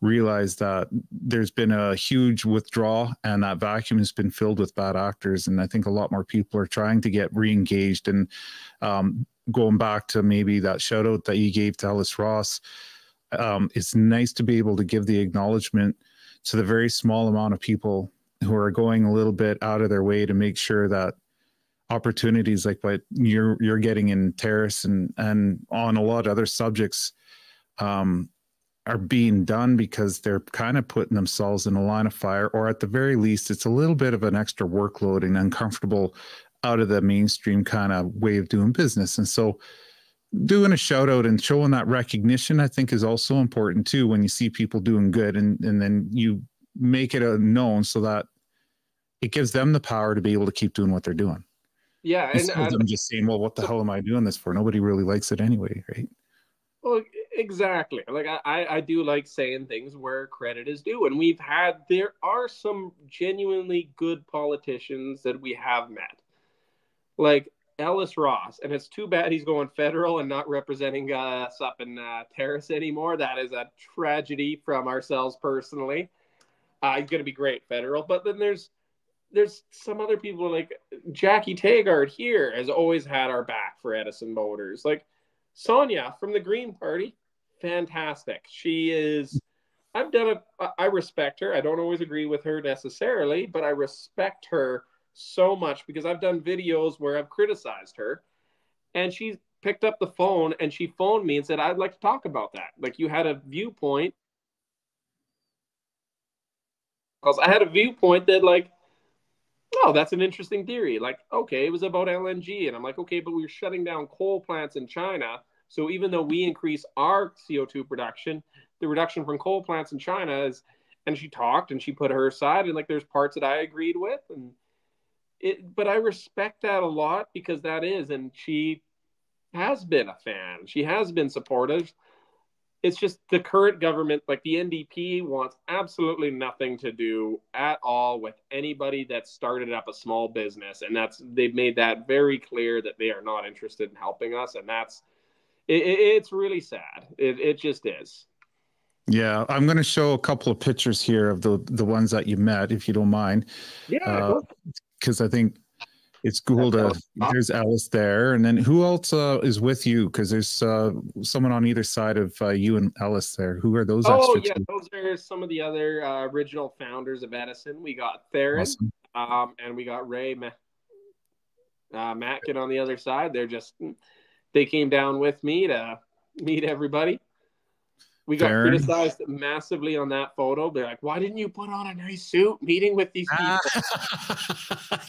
realize that there's been a huge withdrawal, and that vacuum has been filled with bad actors. And I think a lot more people are trying to get re-engaged and. Um, Going back to maybe that shout out that you gave to Ellis Ross, um, it's nice to be able to give the acknowledgement to the very small amount of people who are going a little bit out of their way to make sure that opportunities like what you're you're getting in Terrace and and on a lot of other subjects um, are being done, because they're kind of putting themselves in a line of fire, or at the very least, it's a little bit of an extra workload and uncomfortable out of the mainstream kind of way of doing business. And so doing a shout out and showing that recognition, I think, is also important too, when you see people doing good, and, and then you make it a known so that it gives them the power to be able to keep doing what they're doing. Yeah. And I'm just saying, well, what the so, hell am I doing this for? Nobody really likes it anyway. Right. Well, exactly. Like I, I do like saying things where credit is due, and we've had, there are some genuinely good politicians that we have met. Like Ellis Ross, and it's too bad he's going federal and not representing us up in uh, Terrace anymore. That is a tragedy from ourselves personally. Uh, he's going to be great federal, but then there's there's some other people like Jackie Taggart here has always had our back for Edison Motors. Like Sonia from the Green Party, fantastic. She is. I've done a. I respect her. I don't always agree with her necessarily, but I respect her so much, because I've done videos where I've criticized her, and she picked up the phone and she phoned me and said, I'd like to talk about that. Like, you had a viewpoint. Because I had a viewpoint that, like, oh, that's an interesting theory. Like, okay, it was about L N G. And I'm like, okay, but we were shutting down coal plants in China. So even though we increase our C O two production, the reduction from coal plants in China is, and she talked and she put her aside. And like, there's parts that I agreed with, and It, but I respect that a lot, because that is, and she has been a fan. She has been supportive. It's just the current government, like the N D P, wants absolutely nothing to do at all with anybody that started up a small business. And that's, they've made that very clear that they are not interested in helping us. And that's, it, it, it's really sad. It, it just is. Yeah, I'm going to show a couple of pictures here of the the ones that you met, if you don't mind. Yeah, because uh, I think it's cool to. There's Alice there, and then who else uh, is with you? Because there's uh, someone on either side of uh, you and Alice there. Who are those? Oh yeah, two? Those are some of the other uh, original founders of Edison. We got Theron, awesome. um, and we got Ray Ma uh, Matkin on the other side. They're just they came down with me to meet everybody. We got Fair. criticized massively on that photo. They're like, why didn't you put on a nice suit meeting with these people?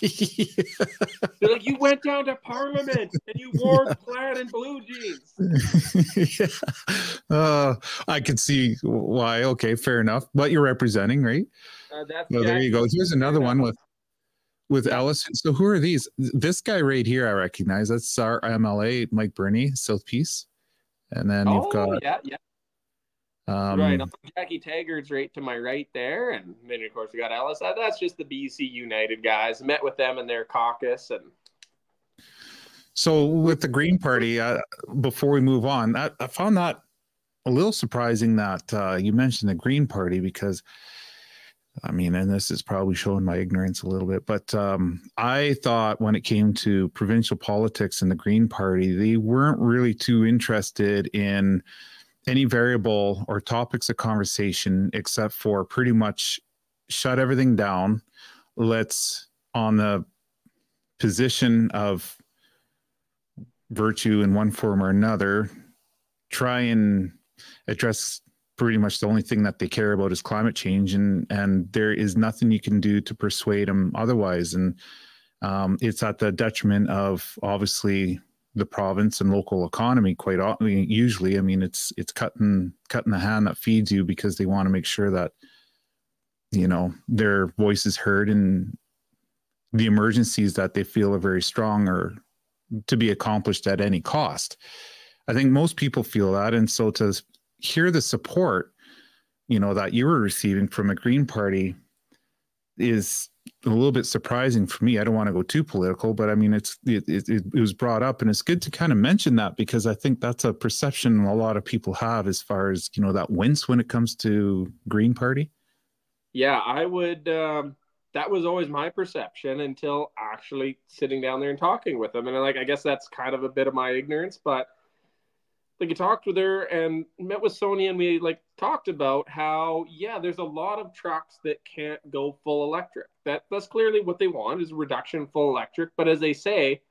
Yeah. They're like, you went down to Parliament and you wore yeah. plaid and blue jeans. yeah. uh, I could see why. Okay, fair enough. But you're representing, right? Uh, that's well, there you go. Here's another one with with yeah. Ellis. So who are these? This guy right here, I recognize. That's our M L A, Mike Burney, South Peace. And then oh, you've got... yeah, yeah. Um, right, Jackie Taggart's right to my right there, and then of course we got Ellis. That's just the B C United guys. Met with them in their caucus, and so with the Green Party. Uh, before we move on, I, I found that a little surprising that uh, you mentioned the Green Party because, I mean, and this is probably showing my ignorance a little bit, but um, I thought when it came to provincial politics and the Green Party, they weren't really too interested in any variable or topics of conversation except for pretty much shut everything down. Let's on the position of virtue in one form or another, try and address pretty much the only thing that they care about is climate change. And, and there is nothing you can do to persuade them otherwise. And um, it's at the detriment of obviously the province and local economy quite often. Usually, I mean, it's it's cutting cutting the hand that feeds you because they want to make sure that, you know, their voice is heard and the emergencies that they feel are very strong are to be accomplished at any cost. I think most people feel that. And so to hear the support, you know, that you were receiving from the Green Party is a little bit surprising for me. I don't want to go too political, but I mean, it's it, it, it was brought up, and it's good to kind of mention that because I think that's a perception a lot of people have as far as, you know, that wince when it comes to Green Party. Yeah, I would. Um, that was always my perception until actually sitting down there and talking with them. And like, I guess that's kind of a bit of my ignorance, but like I talked with her and met with Sonia, and we like talked about how, yeah, there's a lot of trucks that can't go full electric. That that's clearly what they want is a reduction full electric. But as they say,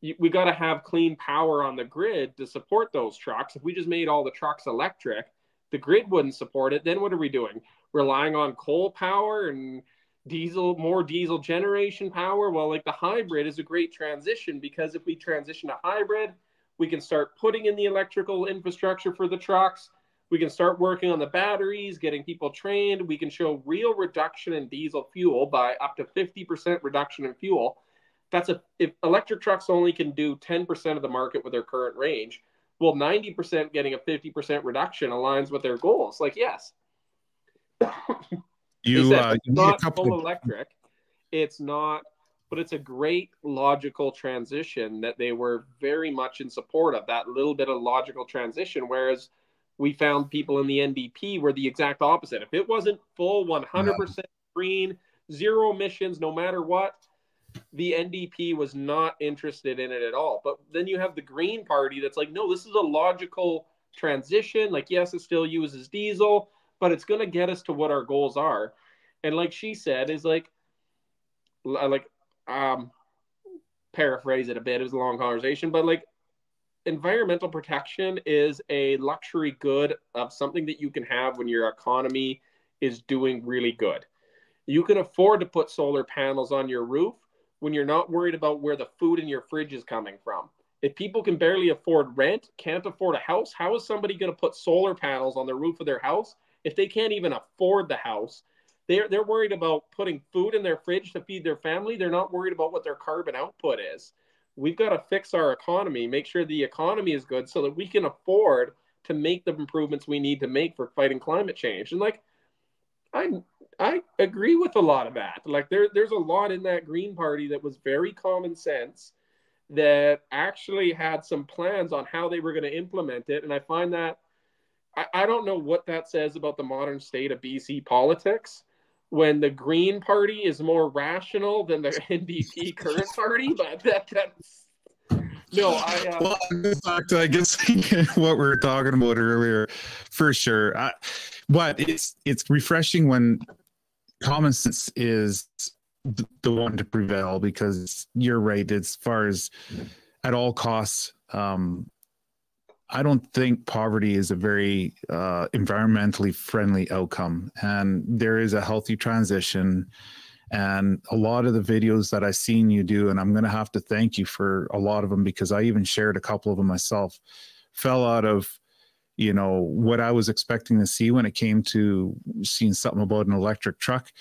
you, we got to have clean power on the grid to support those trucks. If we just made all the trucks electric, the grid wouldn't support it. Then what are we doing? Relying on coal power and diesel, more diesel generation power? Well, like the hybrid is a great transition because if we transition to hybrid, we can start putting in the electrical infrastructure for the trucks. We can start working on the batteries, getting people trained. We can show real reduction in diesel fuel by up to fifty percent reduction in fuel. That's a, if electric trucks only can do ten percent of the market with their current range, well, ninety percent getting a fifty percent reduction aligns with their goals. Like, yes. You, said, uh, it's you not full electric. It's not. But it's a great logical transition that they were very much in support of, that little bit of logical transition, whereas we found people in the N D P were the exact opposite. If it wasn't full one hundred percent green, zero emissions, no matter what, the N D P was not interested in it at all. But then you have the Green Party that's like, no, this is a logical transition. Like, yes, it still uses diesel, but it's going to get us to what our goals are. And like she said, is like, like, um paraphrase it a bit, it was a long conversation, but like environmental protection is a luxury good of something that you can have when your economy is doing really good. You can afford to put solar panels on your roof when you're not worried about where the food in your fridge is coming from. If people can barely afford rent, can't afford a house, how is somebody going to put solar panels on the roof of their house if they can't even afford the house? They're, they're worried about putting food in their fridge to feed their family. They're not worried about what their carbon output is. We've got to fix our economy, make sure the economy is good so that we can afford to make the improvements we need to make for fighting climate change. And like, I I agree with a lot of that. Like there, there's a lot in that Green Party that was very common sense that actually had some plans on how they were going to implement it. And I find that, I, I don't know what that says about the modern state of B C politics, when the Green Party is more rational than the N D P current party, but that, that's... No, I... Uh... Well, in fact, I guess what we were talking about earlier, for sure. I, but it's, it's refreshing when common sense is the one to prevail, because you're right, as far as at all costs, um, I don't think poverty is a very uh, environmentally friendly outcome. And there is a healthy transition. And a lot of the videos that I've seen you do, and I'm going to have to thank you for a lot of them, because I even shared a couple of them myself, fell out of, you know, what I was expecting to see when it came to seeing something about an electric truck.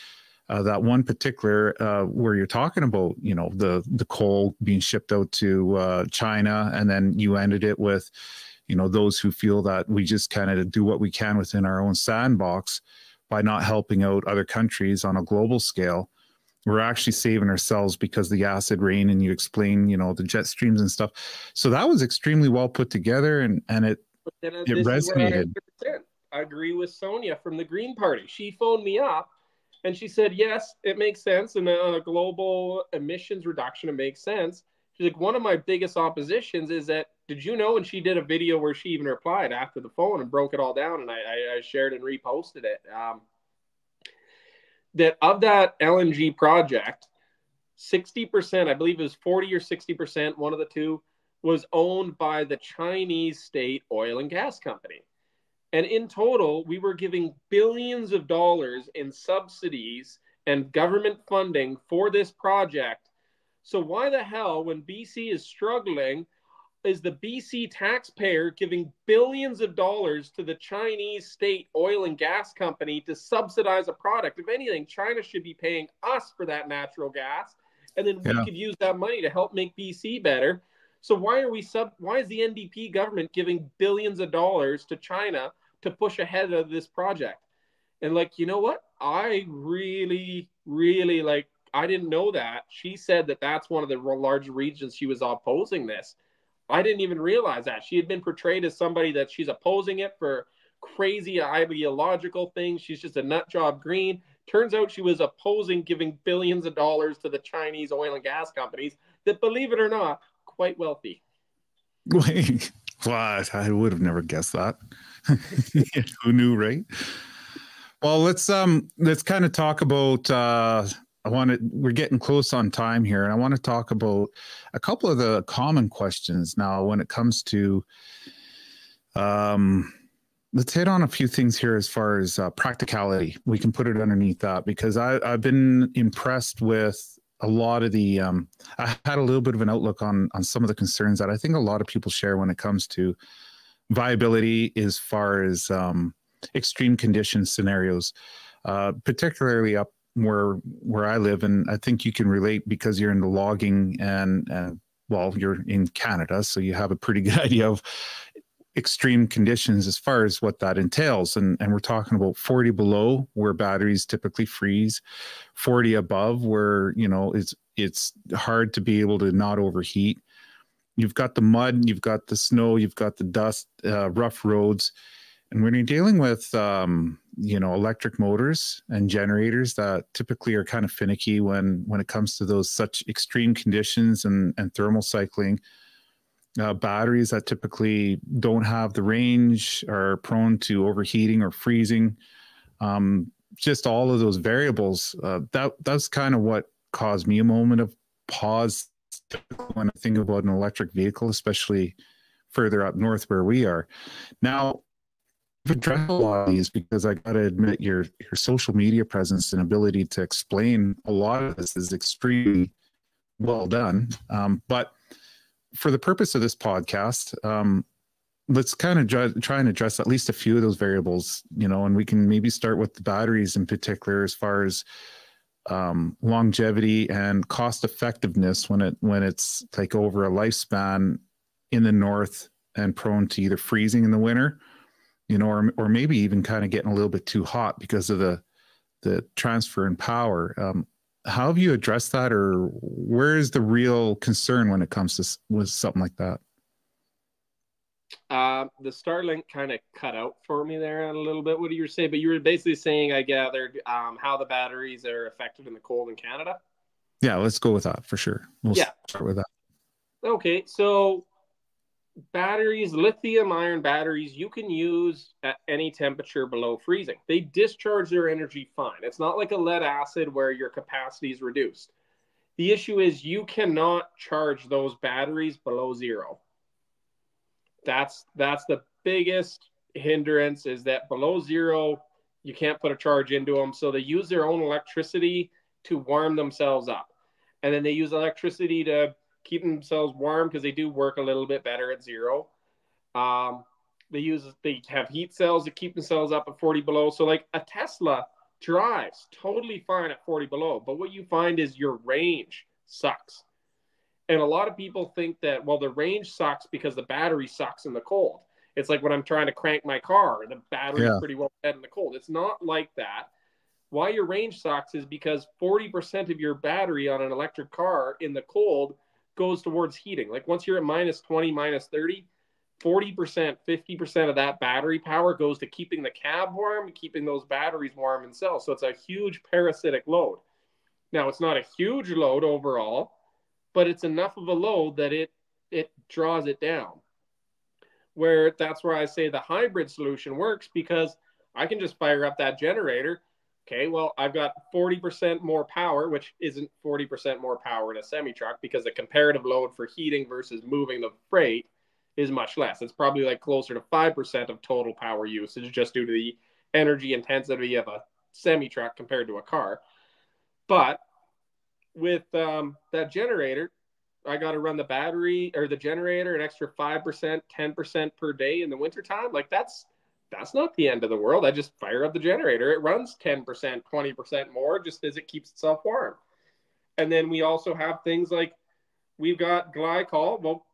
Uh, that one particular uh, where you're talking about, you know, the, the coal being shipped out to uh, China, and then you ended it with, you know, those who feel that we just kind of do what we can within our own sandbox by not helping out other countries on a global scale. We're actually saving ourselves because the acid rain, and you explain, you know, the jet streams and stuff. So that was extremely well put together, and, and it, it resonated. I agree with Sonia from the Green Party. She phoned me up. And she said, yes, it makes sense. And on a global emissions reduction, it makes sense. She's like, one of my biggest oppositions is that, did you know, and she did a video where she even replied after the phone and broke it all down. And I, I shared and reposted it. Um, that of that L N G project, sixty percent, I believe it was forty or sixty percent, one of the two, was owned by the Chinese state oil and gas company. And in total, we were giving billions of dollars in subsidies and government funding for this project. So why the hell, when B C is struggling, is the B C taxpayer giving billions of dollars to the Chinese state oil and gas company to subsidize a product? If anything, China should be paying us for that natural gas, and then we yeah. could use that money to help make B C better. So why are we sub? Why is the N D P government giving billions of dollars to China to push ahead of this project? And like, you know what, I really really like I didn't know that. She said that that's one of the large regions she was opposing this. I didn't even realize that she had been portrayed as somebody that she's opposing it for crazy ideological things. She's just a nut job green. Turns out she was opposing giving billions of dollars to the Chinese oil and gas companies that, believe it or not, quite wealthy. Wait. What? I would have never guessed that. Who knew, right? Well, let's um, let's kind of talk about. Uh, I want to. We're getting close on time here, and I want to talk about a couple of the common questions now when it comes to. Um, let's hit on a few things here as far as uh, practicality. We can put it underneath that, because I, I've been impressed with a lot of the, um, I had a little bit of an outlook on, on some of the concerns that I think a lot of people share when it comes to viability as far as um, extreme condition scenarios, uh, particularly up where, where I live. And I think you can relate because you're into logging and, uh, well, you're in Canada, so you have a pretty good idea of extreme conditions as far as what that entails. And, and we're talking about forty below where batteries typically freeze, forty above where, you know, it's, it's hard to be able to not overheat. You've got the mud, you've got the snow, you've got the dust, uh, rough roads. And when you're dealing with, um, you know, electric motors and generators that typically are kind of finicky when, when it comes to those such extreme conditions and, and thermal cycling, Uh, batteries that typically don't have the range, are prone to overheating or freezing. Um, just all of those variables. Uh, that that's kind of what caused me a moment of pause when I think about an electric vehicle, especially further up north where we are. Now, I've addressed a lot of these because I got to admit your your social media presence and ability to explain a lot of this is extremely well done. Um, but for the purpose of this podcast, um, let's kind of try and address at least a few of those variables, you know, and we can maybe start with the batteries in particular, as far as um, longevity and cost effectiveness when it when it's like over a lifespan in the north and prone to either freezing in the winter, you know, or, or maybe even kind of getting a little bit too hot because of the, the transfer in power. Um, How have you addressed that, or where is the real concern when it comes to with something like that? Uh, the Starlink kind of cut out for me there a little bit. What do you say? But you were basically saying, I gathered, um, how the batteries are affected in the cold in Canada. Yeah, let's go with that for sure. We'll yeah. start with that. Okay, so batteries, lithium ion batteries, you can use at any temperature below freezing. They discharge their energy fine. It's not like a lead acid where your capacity is reduced. The issue is you cannot charge those batteries below zero. that's that's the biggest hindrance, is that below zero, you can't put a charge into them. So they use their own electricity to warm themselves up. And then they use electricity to keep themselves warm because they do work a little bit better at zero. Um, they use they have heat cells to keep themselves up at forty below. So like a Tesla drives totally fine at forty below. But what you find is your range sucks. And a lot of people think that, well, the range sucks because the battery sucks in the cold. It's like when I'm trying to crank my car, the battery's yeah. pretty well dead in the cold. It's not like that. Why your range sucks is because forty percent of your battery on an electric car in the cold goes towards heating. Like once you're at minus twenty, minus thirty, forty percent, fifty percent of that battery power goes to keeping the cab warm, keeping those batteries warm and cells. So it's a huge parasitic load. Now, it's not a huge load overall, but it's enough of a load that it it draws it down. Where that's where I say the hybrid solution works, because I can just fire up that generator. Okay, well, I've got forty percent more power, which isn't forty percent more power in a semi-truck, because the comparative load for heating versus moving the freight is much less. It's probably like closer to five percent of total power usage just due to the energy intensity of a semi-truck compared to a car. But with um, that generator, I got to run the battery or the generator an extra five percent, ten percent per day in the wintertime. Like that's, that's not the end of the world. I just fire up the generator. It runs ten percent, twenty percent more just as it keeps itself warm. And then we also have things like we've got glycol. Well,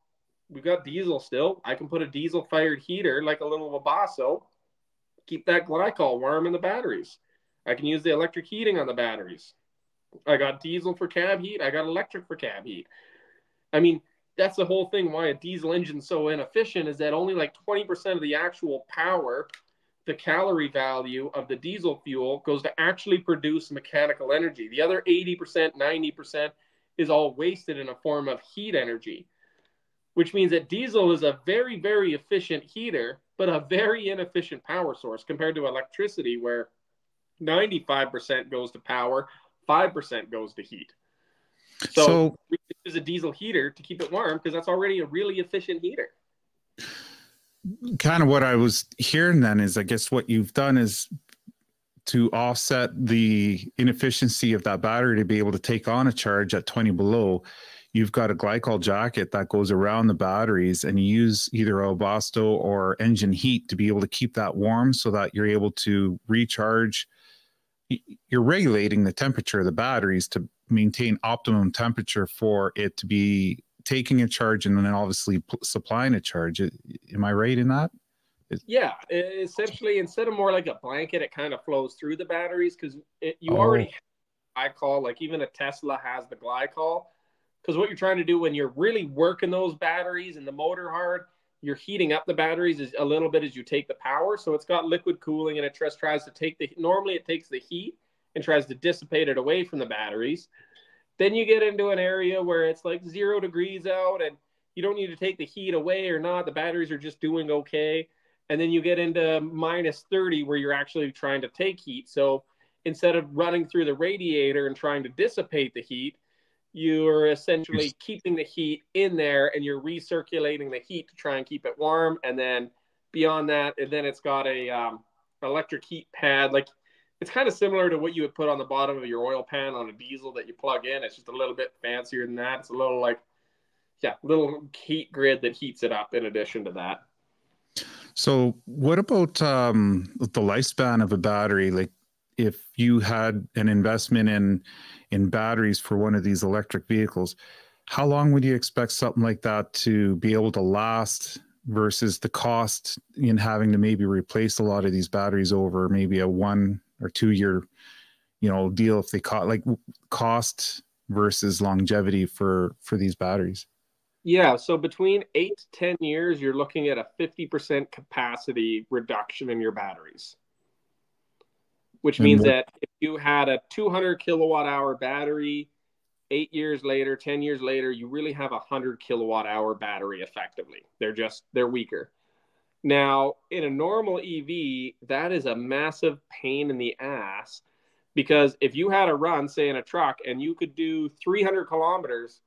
we've got diesel still. I can put a diesel fired heater, like a little Vabasso, keep that glycol warm in the batteries. I can use the electric heating on the batteries. I got diesel for cab heat. I got electric for cab heat. I mean, that's the whole thing why a diesel engine's so inefficient, is that only like twenty percent of the actual power, the calorie value of the diesel fuel, goes to actually produce mechanical energy. The other eighty percent, ninety percent is all wasted in a form of heat energy, which means that diesel is a very, very efficient heater, but a very inefficient power source compared to electricity, where ninety-five percent goes to power, five percent goes to heat. So, so we use a diesel heater to keep it warm because that's already a really efficient heater. Kind of what I was hearing then is, I guess what you've done is to offset the inefficiency of that battery to be able to take on a charge at twenty below, you've got a glycol jacket that goes around the batteries, and you use either a Vabasso or engine heat to be able to keep that warm so that you're able to recharge. You're regulating the temperature of the batteries to maintain optimum temperature for it to be taking a charge and then obviously supplying a charge. Am I right in that? Yeah, essentially, instead of more like a blanket, it kind of flows through the batteries, because you oh. already have glycol. Like even a Tesla has the glycol, because what you're trying to do when you're really working those batteries and the motor hard, you're heating up the batteries a little bit as you take the power. So it's got liquid cooling, and it just tries to take the, normally it takes the heat and tries to dissipate it away from the batteries. Then you get into an area where it's like zero degrees out and you don't need to take the heat away or not. The batteries are just doing okay. And then you get into minus thirty where you're actually trying to take heat. So instead of running through the radiator and trying to dissipate the heat, you're essentially keeping the heat in there, and you're recirculating the heat to try and keep it warm. And then beyond that, and then it's got a um, electric heat pad. Like it's kind of similar to what you would put on the bottom of your oil pan on a diesel that you plug in. It's just a little bit fancier than that. It's a little like, yeah, little heat grid that heats it up in addition to that. So what about um, the lifespan of a battery? Like, if you had an investment in in batteries for one of these electric vehicles, how long would you expect something like that to be able to last versus the cost in having to maybe replace a lot of these batteries over maybe a one or two year, you know, deal, if they caught like cost versus longevity for, for these batteries? Yeah. So between eight to ten years, you're looking at a fifty percent capacity reduction in your batteries, which means that if you had a two hundred kilowatt hour battery, eight years later, ten years later, you really have a one hundred kilowatt hour battery effectively. They're just, they're weaker. Now, in a normal E V, that is a massive pain in the ass, because if you had a run, say in a truck, and you could do three hundred kilometers,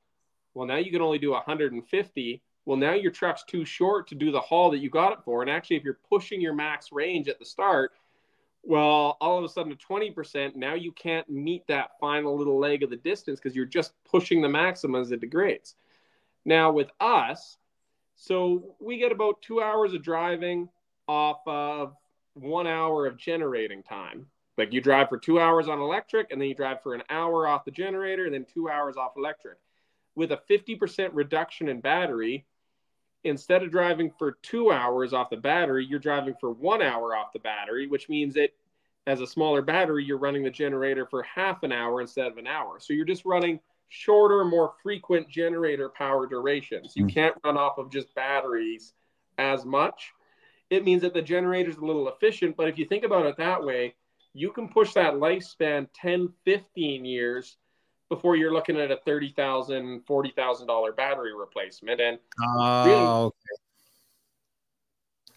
well, now you can only do one hundred fifty well, now your truck's too short to do the haul that you got it for. And actually, if you're pushing your max range at the start, well, all of a sudden, twenty percent, now you can't meet that final little leg of the distance because you're just pushing the maximum as it degrades. Now, with us, so we get about two hours of driving off of one hour of generating time. Like, you drive for two hours on electric, and then you drive for an hour off the generator, and then two hours off electric. With a fifty percent reduction in battery, instead of driving for two hours off the battery, you're driving for one hour off the battery, which means that as a smaller battery, you're running the generator for half an hour instead of an hour. So you're just running shorter, more frequent generator power durations. You can't run off of just batteries as much. It means that the generator's a little efficient, but if you think about it that way, you can push that lifespan ten, fifteen years before you're looking at a thirty thousand, forty thousand dollar battery replacement. And uh, really, okay.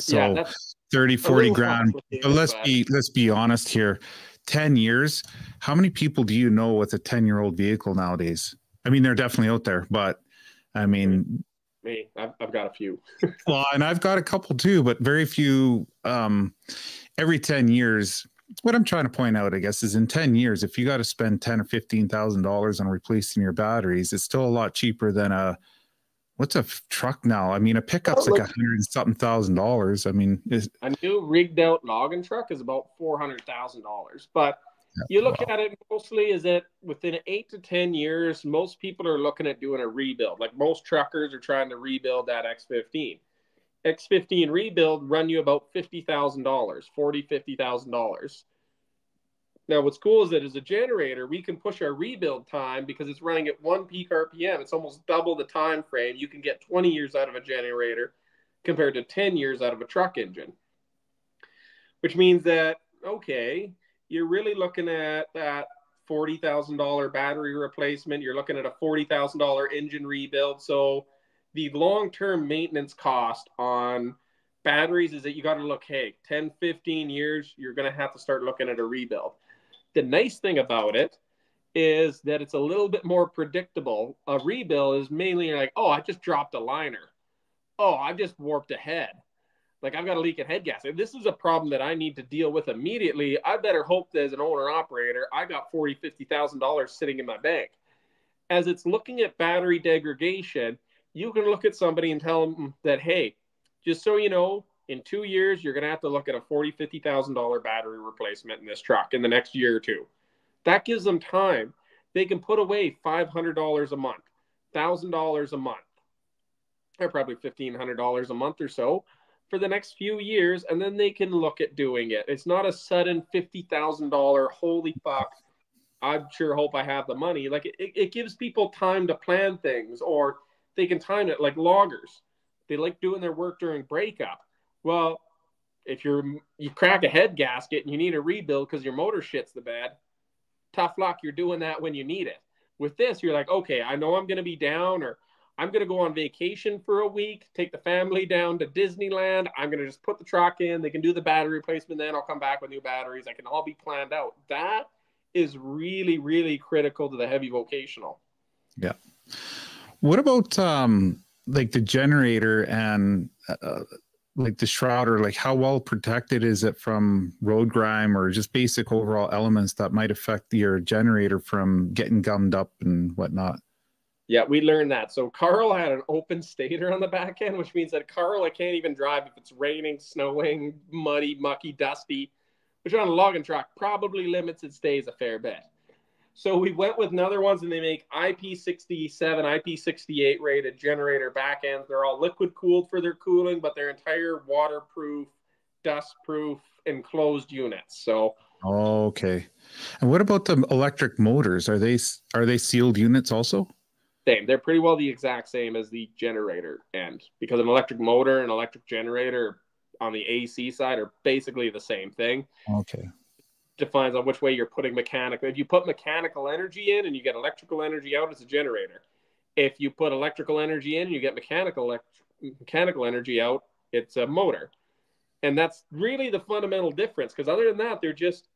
So yeah, that's thirty, forty grand. But let's but. be let's be honest here. ten years. How many people do you know with a ten year old vehicle nowadays? I mean, they're definitely out there, but I mean, me, I've, I've got a few. Well, and I've got a couple too, but very few. Um, every ten years. What I'm trying to point out, I guess, is in ten years, if you got to spend ten or fifteen thousand dollars on replacing your batteries, it's still a lot cheaper than a, what's a truck now? I mean, a pickup's oh, like a hundred and something thousand dollars. I mean, a new rigged out logging truck is about four hundred thousand dollars, but you look wow. at it mostly is that within eight to ten years, most people are looking at doing a rebuild. Like, most truckers are trying to rebuild that X fifteen. X fifteen rebuild run you about fifty thousand dollars, forty thousand, fifty thousand dollars. Now, what's cool is that as a generator, we can push our rebuild time because it's running at one peak R P M. It's almost double the time frame. You can get twenty years out of a generator compared to ten years out of a truck engine, which means that, okay, you're really looking at that forty thousand dollar battery replacement. You're looking at a forty thousand dollar engine rebuild. So the long-term maintenance cost on batteries is that you got to look, hey, ten, fifteen years, you're going to have to start looking at a rebuild. The nice thing about it is that it's a little bit more predictable. A rebuild is mainly like, oh, I just dropped a liner. Oh, I just warped a head. Like, I've got a leak in head gasket. This is a problem that I need to deal with immediately. I better hope that as an owner-operator, I got forty thousand, fifty thousand dollars sitting in my bank. As it's looking at battery degradation, you can look at somebody and tell them that, hey, just so you know, in two years, you're going to have to look at a forty thousand, fifty thousand dollar battery replacement in this truck in the next year or two. That gives them time. They can put away five hundred dollars a month, one thousand dollars a month, or probably fifteen hundred dollars a month or so for the next few years, and then they can look at doing it. It's not a sudden fifty thousand dollar, holy fuck, I sure hope I have the money. Like, it, it gives people time to plan things, or they can time it like loggers. They like doing their work during breakup. Well, if you're you crack a head gasket and you need a rebuild because your motor shits the bed, tough luck, you're doing that when you need it. With this, you're like, okay, I know I'm going to be down, or I'm going to go on vacation for a week, take the family down to Disneyland. I'm going to just put the truck in. They can do the battery replacement. Then I'll come back with new batteries. I can all be planned out. That is really, really critical to the heavy vocational. Yeah. What about um, like the generator and uh, like the shrouder? Like, how well protected is it from road grime or just basic overall elements that might affect your generator from getting gummed up and whatnot? Yeah, we learned that. So Carl had an open stator on the back end, which means that Carl, I can't even drive if it's raining, snowing, muddy, mucky, dusty, which on a logging truck probably limits its days a fair bit. So we went with another ones, and they make I P sixty-seven, I P sixty-eight rated generator back ends. They're all liquid cooled for their cooling, but they're entire waterproof, dustproof, enclosed units. So oh, okay. And what about the electric motors? Are they are they sealed units also? Same. They're pretty well the exact same as the generator end, because an electric motor and electric generator on the A C side are basically the same thing. Okay. Defines on which way you're putting mechanical. If you put mechanical energy in and you get electrical energy out, it's a generator. If you put electrical energy in and you get mechanical elect- mechanical energy out, it's a motor. And that's really the fundamental difference, because other than that, they're just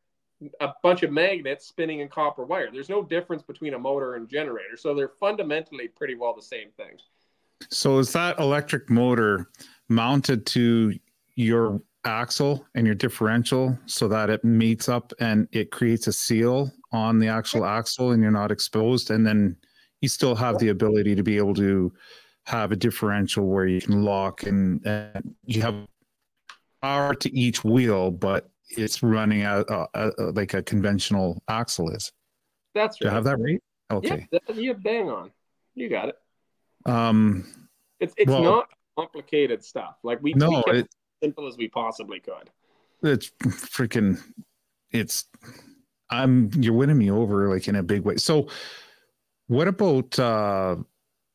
a bunch of magnets spinning in copper wire. There's no difference between a motor and generator, so they're fundamentally pretty well the same thing. So is that electric motor mounted to your axle and your differential so that it meets up and it creates a seal on the actual axle and you're not exposed? And then you still have the ability to be able to have a differential where you can lock and, and you have power to each wheel, but it's running a, a, a, like a conventional axle is. That's right. Do I have that right? Okay. Yeah, that, yeah, bang on. You got it. Um, it's it's well, not complicated stuff. Like we, no, we kept it as simple as we possibly could. It's freaking, it's, I'm, you're winning me over like in a big way. So what about uh,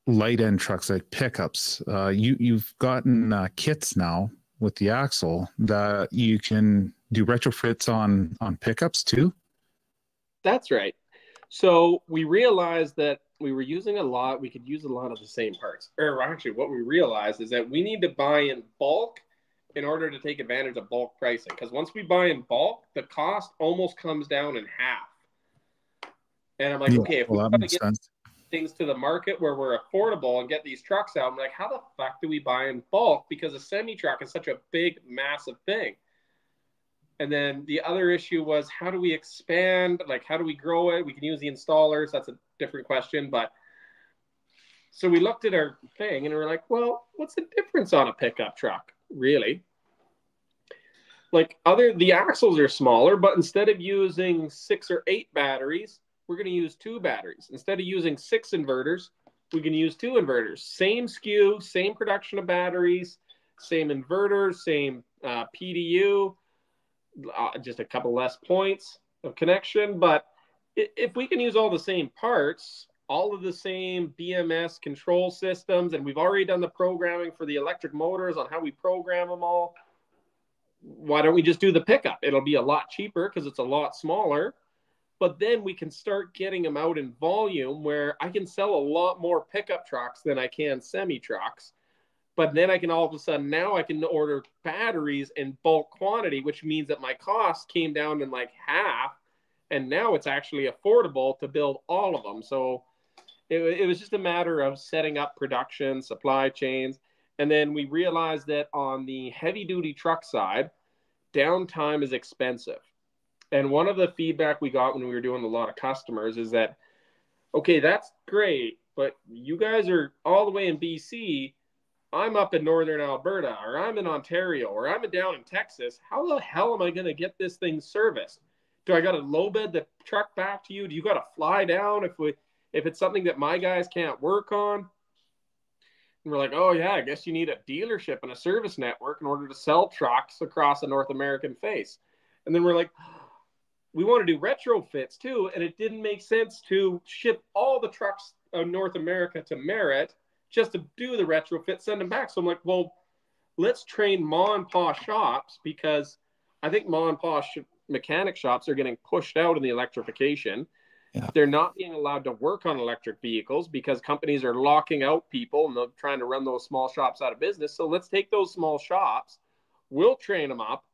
light end trucks like pickups? Uh, you, you've gotten uh, kits now with the axle that you can do retrofits on, on pickups too? That's right. So we realized that we were using a lot, we could use a lot of the same parts. Or actually what we realized is that we need to buy in bulk in order to take advantage of bulk pricing. Because once we buy in bulk, the cost almost comes down in half. And I'm like, yeah, okay, if well, we want to get sense. things to the market where we're affordable and get these trucks out, I'm like, how the fuck do we buy in bulk? Because a semi-truck is such a big, massive thing. And then the other issue was, how do we expand? Like, how do we grow it? We can use the installers. That's a different question. But so we looked at our thing and we were like, well, what's the difference on a pickup truck, really? Like other, the axles are smaller, but instead of using six or eight batteries, we're going to use two batteries. Instead of using six inverters, we can use two inverters. Same S K U, same production of batteries, same inverter, same uh, P D U. Uh, just a couple less points of connection, but if we can use all the same parts, all of the same B M S control systems, and we've already done the programming for the electric motors on how we program them all, why don't we just do the pickup? It'll be a lot cheaper because it's a lot smaller, but then we can start getting them out in volume where I can sell a lot more pickup trucks than I can semi trucks. But then I can all of a sudden, now I can order batteries in bulk quantity, which means that my cost came down in like half. And now it's actually affordable to build all of them. So it, it was just a matter of setting up production, supply chains. And then we realized that on the heavy duty truck side, downtime is expensive. And one of the feedback we got when we were doing a lot of customers is that, okay, that's great, but you guys are all the way in B C, I'm up in northern Alberta, or I'm in Ontario, or I'm down in Texas. How the hell am I going to get this thing serviced? Do I got to low bed the truck back to you? Do you got to fly down if we, if it's something that my guys can't work on? And we're like, oh yeah, I guess you need a dealership and a service network in order to sell trucks across the North American face. And then we're like, we want to do retrofits too. And it didn't make sense to ship all the trucks of North America to Merritt just to do the retrofit, send them back. So I'm like, well, let's train ma and pa shops, because I think ma and pa sh mechanic shops are getting pushed out in the electrification. Yeah. They're not being allowed to work on electric vehicles because companies are locking out people and they're trying to run those small shops out of business. So let's take those small shops. We'll train them up.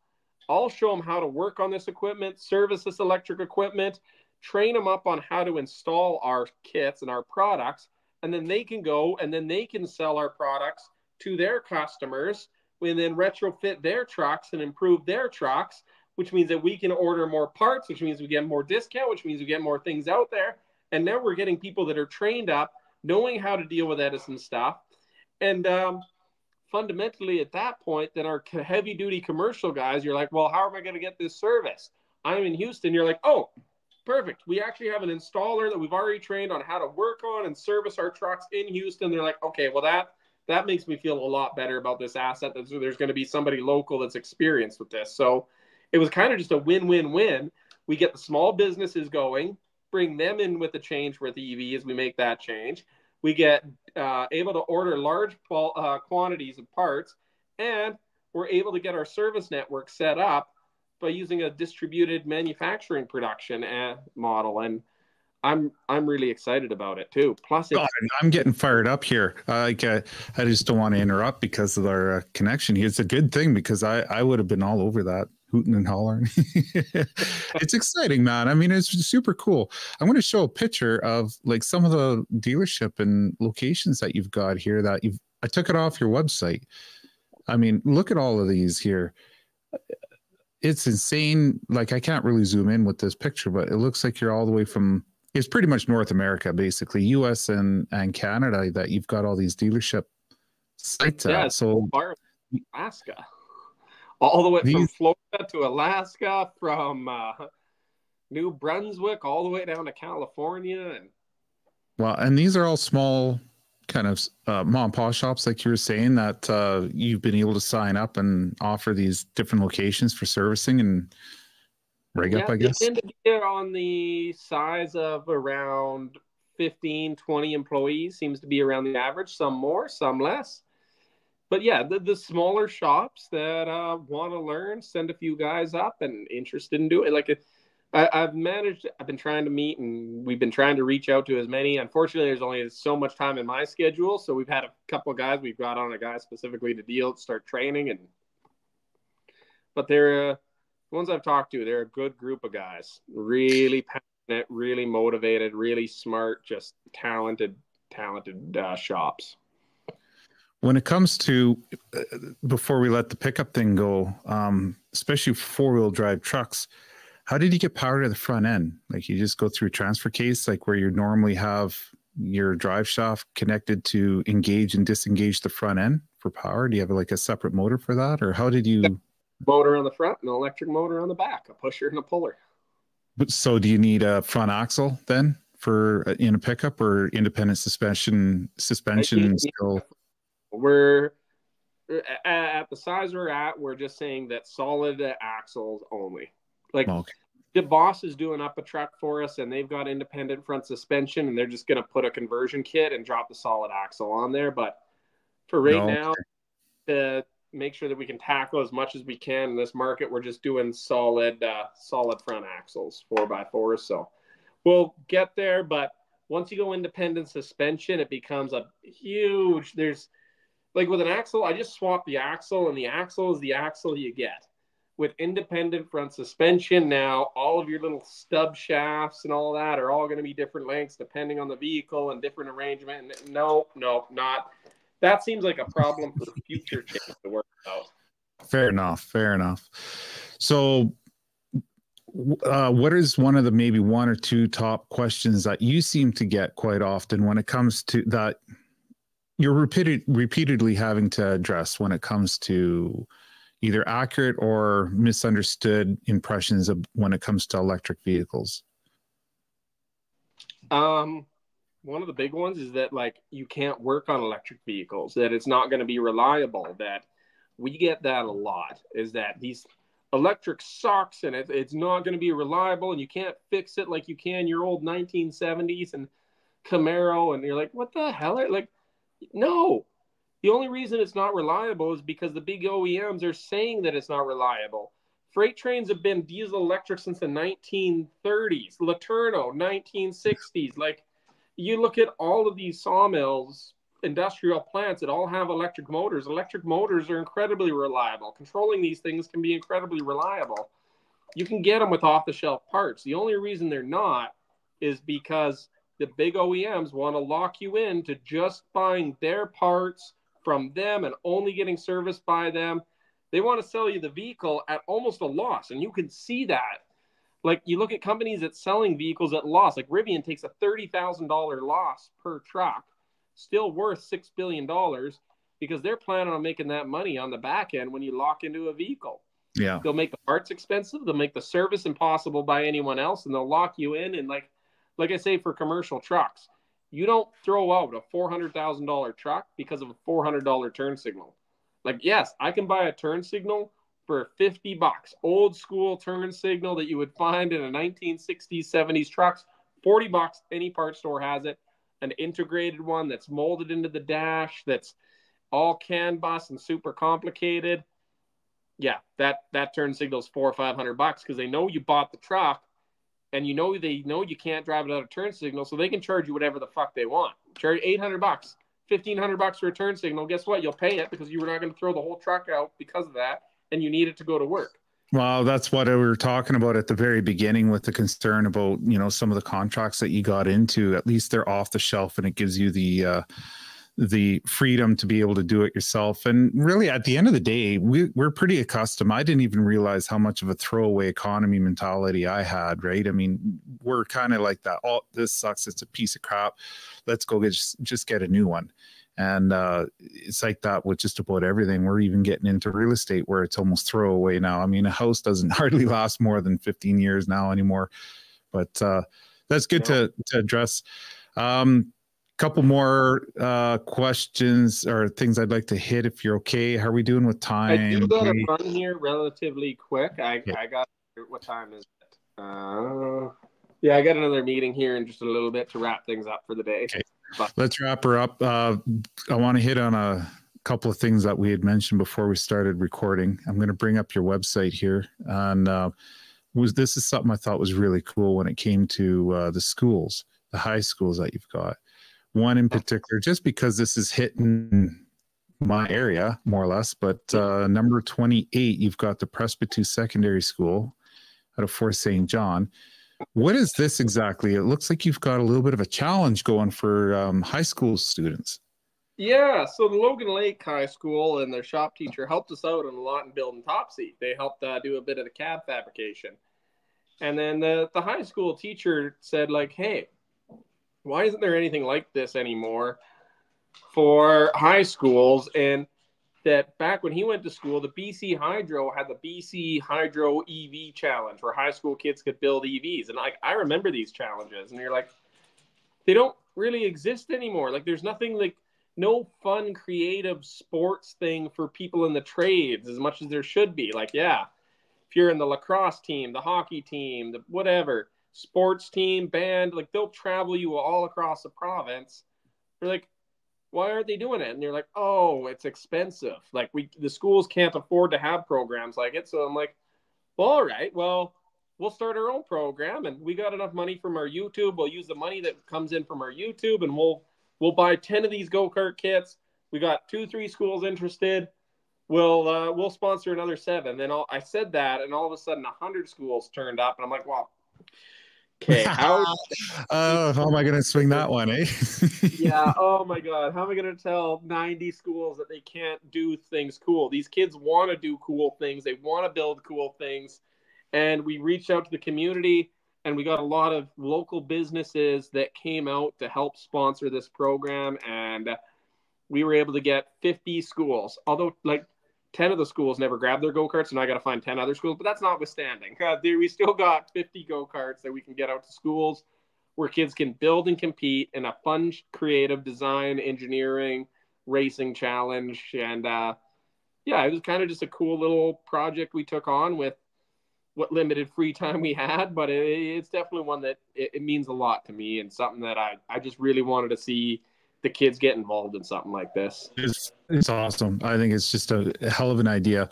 I'll show them how to work on this equipment, service this electric equipment, train them up on how to install our kits and our products. And then they can go and then they can sell our products to their customers and then retrofit their trucks and improve their trucks, which means that we can order more parts, which means we get more discount, which means we get more things out there. And now we're getting people that are trained up, knowing how to deal with Edison stuff. And um, fundamentally at that point, then our heavy duty commercial guys, you're like, well, how am I going to get this service? I'm in Houston. You're like, oh, perfect. We actually have an installer that we've already trained on how to work on and service our trucks in Houston. They're like, okay, well, that that makes me feel a lot better about this asset. There's, there's going to be somebody local that's experienced with this. So it was kind of just a win-win-win. We get the small businesses going, bring them in with the change with E V as we make that change. We get uh, able to order large uh, quantities of parts, and we're able to get our service network set up by using a distributed manufacturing production model. And I'm, I'm really excited about it too. Plus it's God, I'm getting fired up here. Uh, like, uh, I just don't want to interrupt because of our uh, connection here. It's a good thing because I, I would have been all over that. hooting and hollering. It's exciting, man. I mean, it's super cool. I'm going to show a picture of like some of the dealership and locations that you've got here that you've, I took it off your website. I mean, look at all of these here. It's insane. Like, I can't really zoom in with this picture, but it looks like you're all the way from, it's pretty much North America, basically, U S and, and Canada, that you've got all these dealership sites. Yeah, at. So far, Alaska. All the way these, from Florida to Alaska, from uh, New Brunswick, all the way down to California. And... Well, and these are all small kind of uh, mom and pop shops, like you were saying, that uh, you've been able to sign up and offer these different locations for servicing and rig up, yeah, I guess. They tend to be on the size of around fifteen, twenty employees, seems to be around the average, some more, some less. But yeah, the, the smaller shops that uh, want to learn, send a few guys up and interested in doing it. Like I, I've managed, I've been trying to meet, and we've been trying to reach out to as many. Unfortunately, there's only so much time in my schedule. So we've had a couple of guys, we've brought on a guy specifically to deal, start training. And But they're uh, the ones I've talked to, they're a good group of guys. Really passionate, really motivated, really smart, just talented, talented uh, shops. When it comes to, uh, before we let the pickup thing go, um, especially four-wheel drive trucks, how did you get power to the front end? Like, you just go through a transfer case, like where you normally have your drive shaft connected to engage and disengage the front end for power? Do you have like a separate motor for that? Or how did you... Motor on the front and an electric motor on the back, a pusher and a puller. So do you need a front axle then for in a pickup, or independent suspension, suspension still... We're at the size we're at, we're just saying that solid axles only. Like, okay. The boss is doing up a truck for us, and they've got independent front suspension, and they're just going to put a conversion kit and drop the solid axle on there. But for right okay. now, to make sure that we can tackle as much as we can in this market, we're just doing solid, uh, solid front axles, four by fours. So we'll get there. But once you go independent suspension, it becomes a huge, there's, like with an axle, I just swap the axle, and the axle is the axle you get. With independent front suspension now, all of your little stub shafts and all that are all going to be different lengths depending on the vehicle and different arrangement. No, no, not. That seems like a problem for future change to work out. Fair enough. Fair enough. So uh, what is one of the maybe one or two top questions that you seem to get quite often when it comes to that – you're repeated, repeatedly having to address when it comes to either accurate or misunderstood impressions of when it comes to electric vehicles? Um, one of the big ones is that, like, you can't work on electric vehicles, that it's not going to be reliable, that we get that a lot, is that these electric sucks and it, it's not going to be reliable, and you can't fix it like you can your old nineteen seventies and Camaro. And you're like, what the hell? Are, like, no, the only reason it's not reliable is because the big O E Ms are saying that it's not reliable. Freight trains have been diesel electric since the nineteen thirties, Laterno, nineteen sixties. Like, you look at all of these sawmills, industrial plants that all have electric motors. Electric motors are incredibly reliable. Controlling these things can be incredibly reliable. You can get them with off-the-shelf parts. The only reason they're not is because the big O E Ms want to lock you in to just buying their parts from them and only getting serviced by them. They want to sell you the vehicle at almost a loss, and you can see that. Like, you look at companies that's selling vehicles at loss, like Rivian takes a thirty thousand dollar loss per truck, still worth six billion dollars, because they're planning on making that money on the back end when you lock into a vehicle. Yeah, they'll make the parts expensive, they'll make the service impossible by anyone else, and they'll lock you in. And like, Like I say, for commercial trucks, you don't throw out a four hundred thousand dollar truck because of a four hundred dollar turn signal. Like, yes, I can buy a turn signal for fifty bucks. Old school turn signal that you would find in a nineteen sixties, seventies trucks, forty bucks. Any part store has it. An integrated one that's molded into the dash, that's all CAN bus and super complicated. Yeah, that, that turn signal is four or five hundred bucks, because they know you bought the truck. And you know they know you can't drive without a turn signal, so they can charge you whatever the fuck they want. Charge eight hundred bucks, fifteen hundred bucks for a turn signal. Guess what? You'll pay it, because you were not going to throw the whole truck out because of that, and you need it to go to work. Well, that's what we were talking about at the very beginning with the concern about, you know, some of the contracts that you got into. At least they're off the shelf, and it gives you the uh, the freedom to be able to do it yourself. And really, at the end of the day, we, we're pretty accustomed. I didn't even realize how much of a throwaway economy mentality I had, right? I mean, we're kind of like that. Oh, this sucks. It's a piece of crap. Let's go get, just, just get a new one. And uh, it's like that with just about everything. We're even getting into real estate where it's almost throwaway now. I mean, a house doesn't hardly last more than fifteen years now anymore. But uh, that's good yeah. to, to address. Um, couple more uh, questions or things I'd like to hit if you're okay. How are we doing with time? I do got to run here relatively quick. I, yeah. I got, what time is it? Uh, yeah, I got another meeting here in just a little bit to wrap things up for the day. Okay. Let's wrap her up. Uh, I want to hit on a couple of things that we had mentioned before we started recording. I'm going to bring up your website here. And uh, was, this is something I thought was really cool when it came to uh, the schools, the high schools that you've got. One in particular, just because this is hitting my area, more or less, but uh, number twenty-eight, you've got the Presbyterian Secondary School out of Fort Saint John. What is this exactly? It looks like you've got a little bit of a challenge going for um, high school students. Yeah, so the Logan Lake High School and their shop teacher helped us out on a lot in building Topsy. They helped uh, do a bit of the cab fabrication. And then the, the high school teacher said, like, hey, why isn't there anything like this anymore for high schools? And that back when he went to school, the B C Hydro had the B C Hydro E V Challenge where high school kids could build E Vs. And like, I remember these challenges, and you're like, they don't really exist anymore. Like, there's nothing, like no fun, creative sports thing for people in the trades as much as there should be. Like, yeah, if you're in the lacrosse team, the hockey team, the whatever, sports team, band, like they'll travel you all across the province. They're like, why aren't they doing it? And you're like, oh, it's expensive. Like, we, the schools can't afford to have programs like it. So I'm like, well, all right, well, we'll start our own program, and we got enough money from our YouTube. We'll use the money that comes in from our YouTube, and we'll we'll buy ten of these go-kart kits. We got two, three schools interested. We'll uh, we'll sponsor another seven. Then I'll, I said that, and all of a sudden, a hundred schools turned up, and I'm like, wow. Okay, how, uh, how am I going to swing that one, eh? Yeah, oh my God. How am I going to tell ninety schools that they can't do things cool? These kids want to do cool things. They want to build cool things. And we reached out to the community, and we got a lot of local businesses that came out to help sponsor this program. And we were able to get fifty schools, although like ten of the schools never grabbed their go-karts, and I got to find ten other schools, but that's notwithstanding. Uh, there, we still got fifty go-karts that we can get out to schools where kids can build and compete in a fun, creative design, engineering, racing challenge. And uh, yeah, it was kind of just a cool little project we took on with what limited free time we had, but it, it's definitely one that it, it means a lot to me, and something that I, I just really wanted to see the kids get involved in something like this. It's, it's awesome. I think it's just a hell of an idea.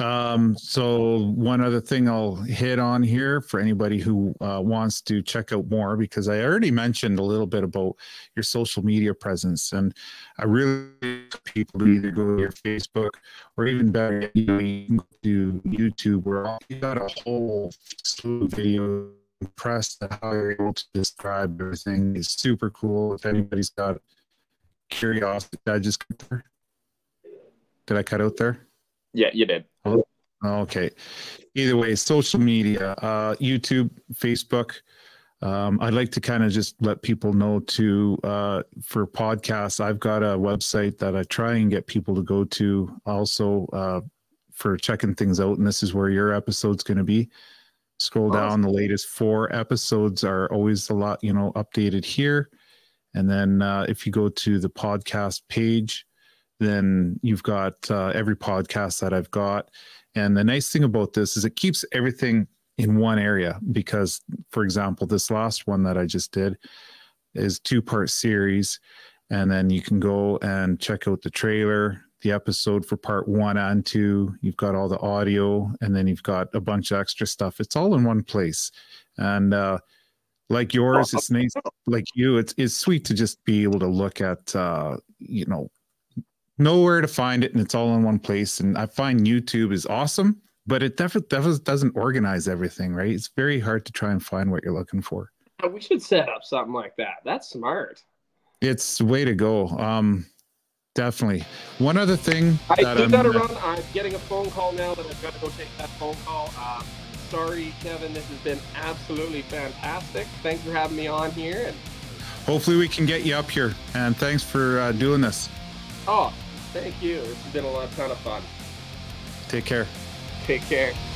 Um, so one other thing I'll hit on here for anybody who uh, wants to check out more, because I already mentioned a little bit about your social media presence, and I really want people to either go to your Facebook or even better, you know, you can go to YouTube, where you got a whole slew of videos. Impressed at how you're able to describe everything. Is super cool. If anybody's got curiosity, did I just did I cut out there? Yeah, you did. Oh, okay. Either way, social media, uh, YouTube, Facebook. Um, I'd like to kind of just let people know to uh, for podcasts. I've got a website that I try and get people to go to also uh, for checking things out, and this is where your episode's going to be. Scroll down, the latest four episodes are always a lot, you know, updated here. And then uh, if you go to the podcast page, then you've got uh, every podcast that I've got. And the nice thing about this is it keeps everything in one area, because, for example, this last one that I just did is two-part series. And then you can go and check out the trailer, the episode for part one and two. You've got all the audio, and then you've got a bunch of extra stuff. It's all in one place. And uh, like yours, it's nice. Like you, it's, it's sweet to just be able to look at, uh, you know, know where to find it, and it's all in one place. And I find YouTube is awesome but it definitely doesn't organize everything, right? It's very hard to try and find what you're looking for. We should set up something like that. That's smart. It's the way to go. Um, definitely. One other thing. I that do I'm, gotta run. I'm getting a phone call now, but I've got to go take that phone call. Um, sorry, Kevin. This has been absolutely fantastic. Thanks for having me on here. And hopefully we can get you up here. And thanks for uh, doing this. Oh, thank you. It's been a lot, ton of fun. Take care. Take care.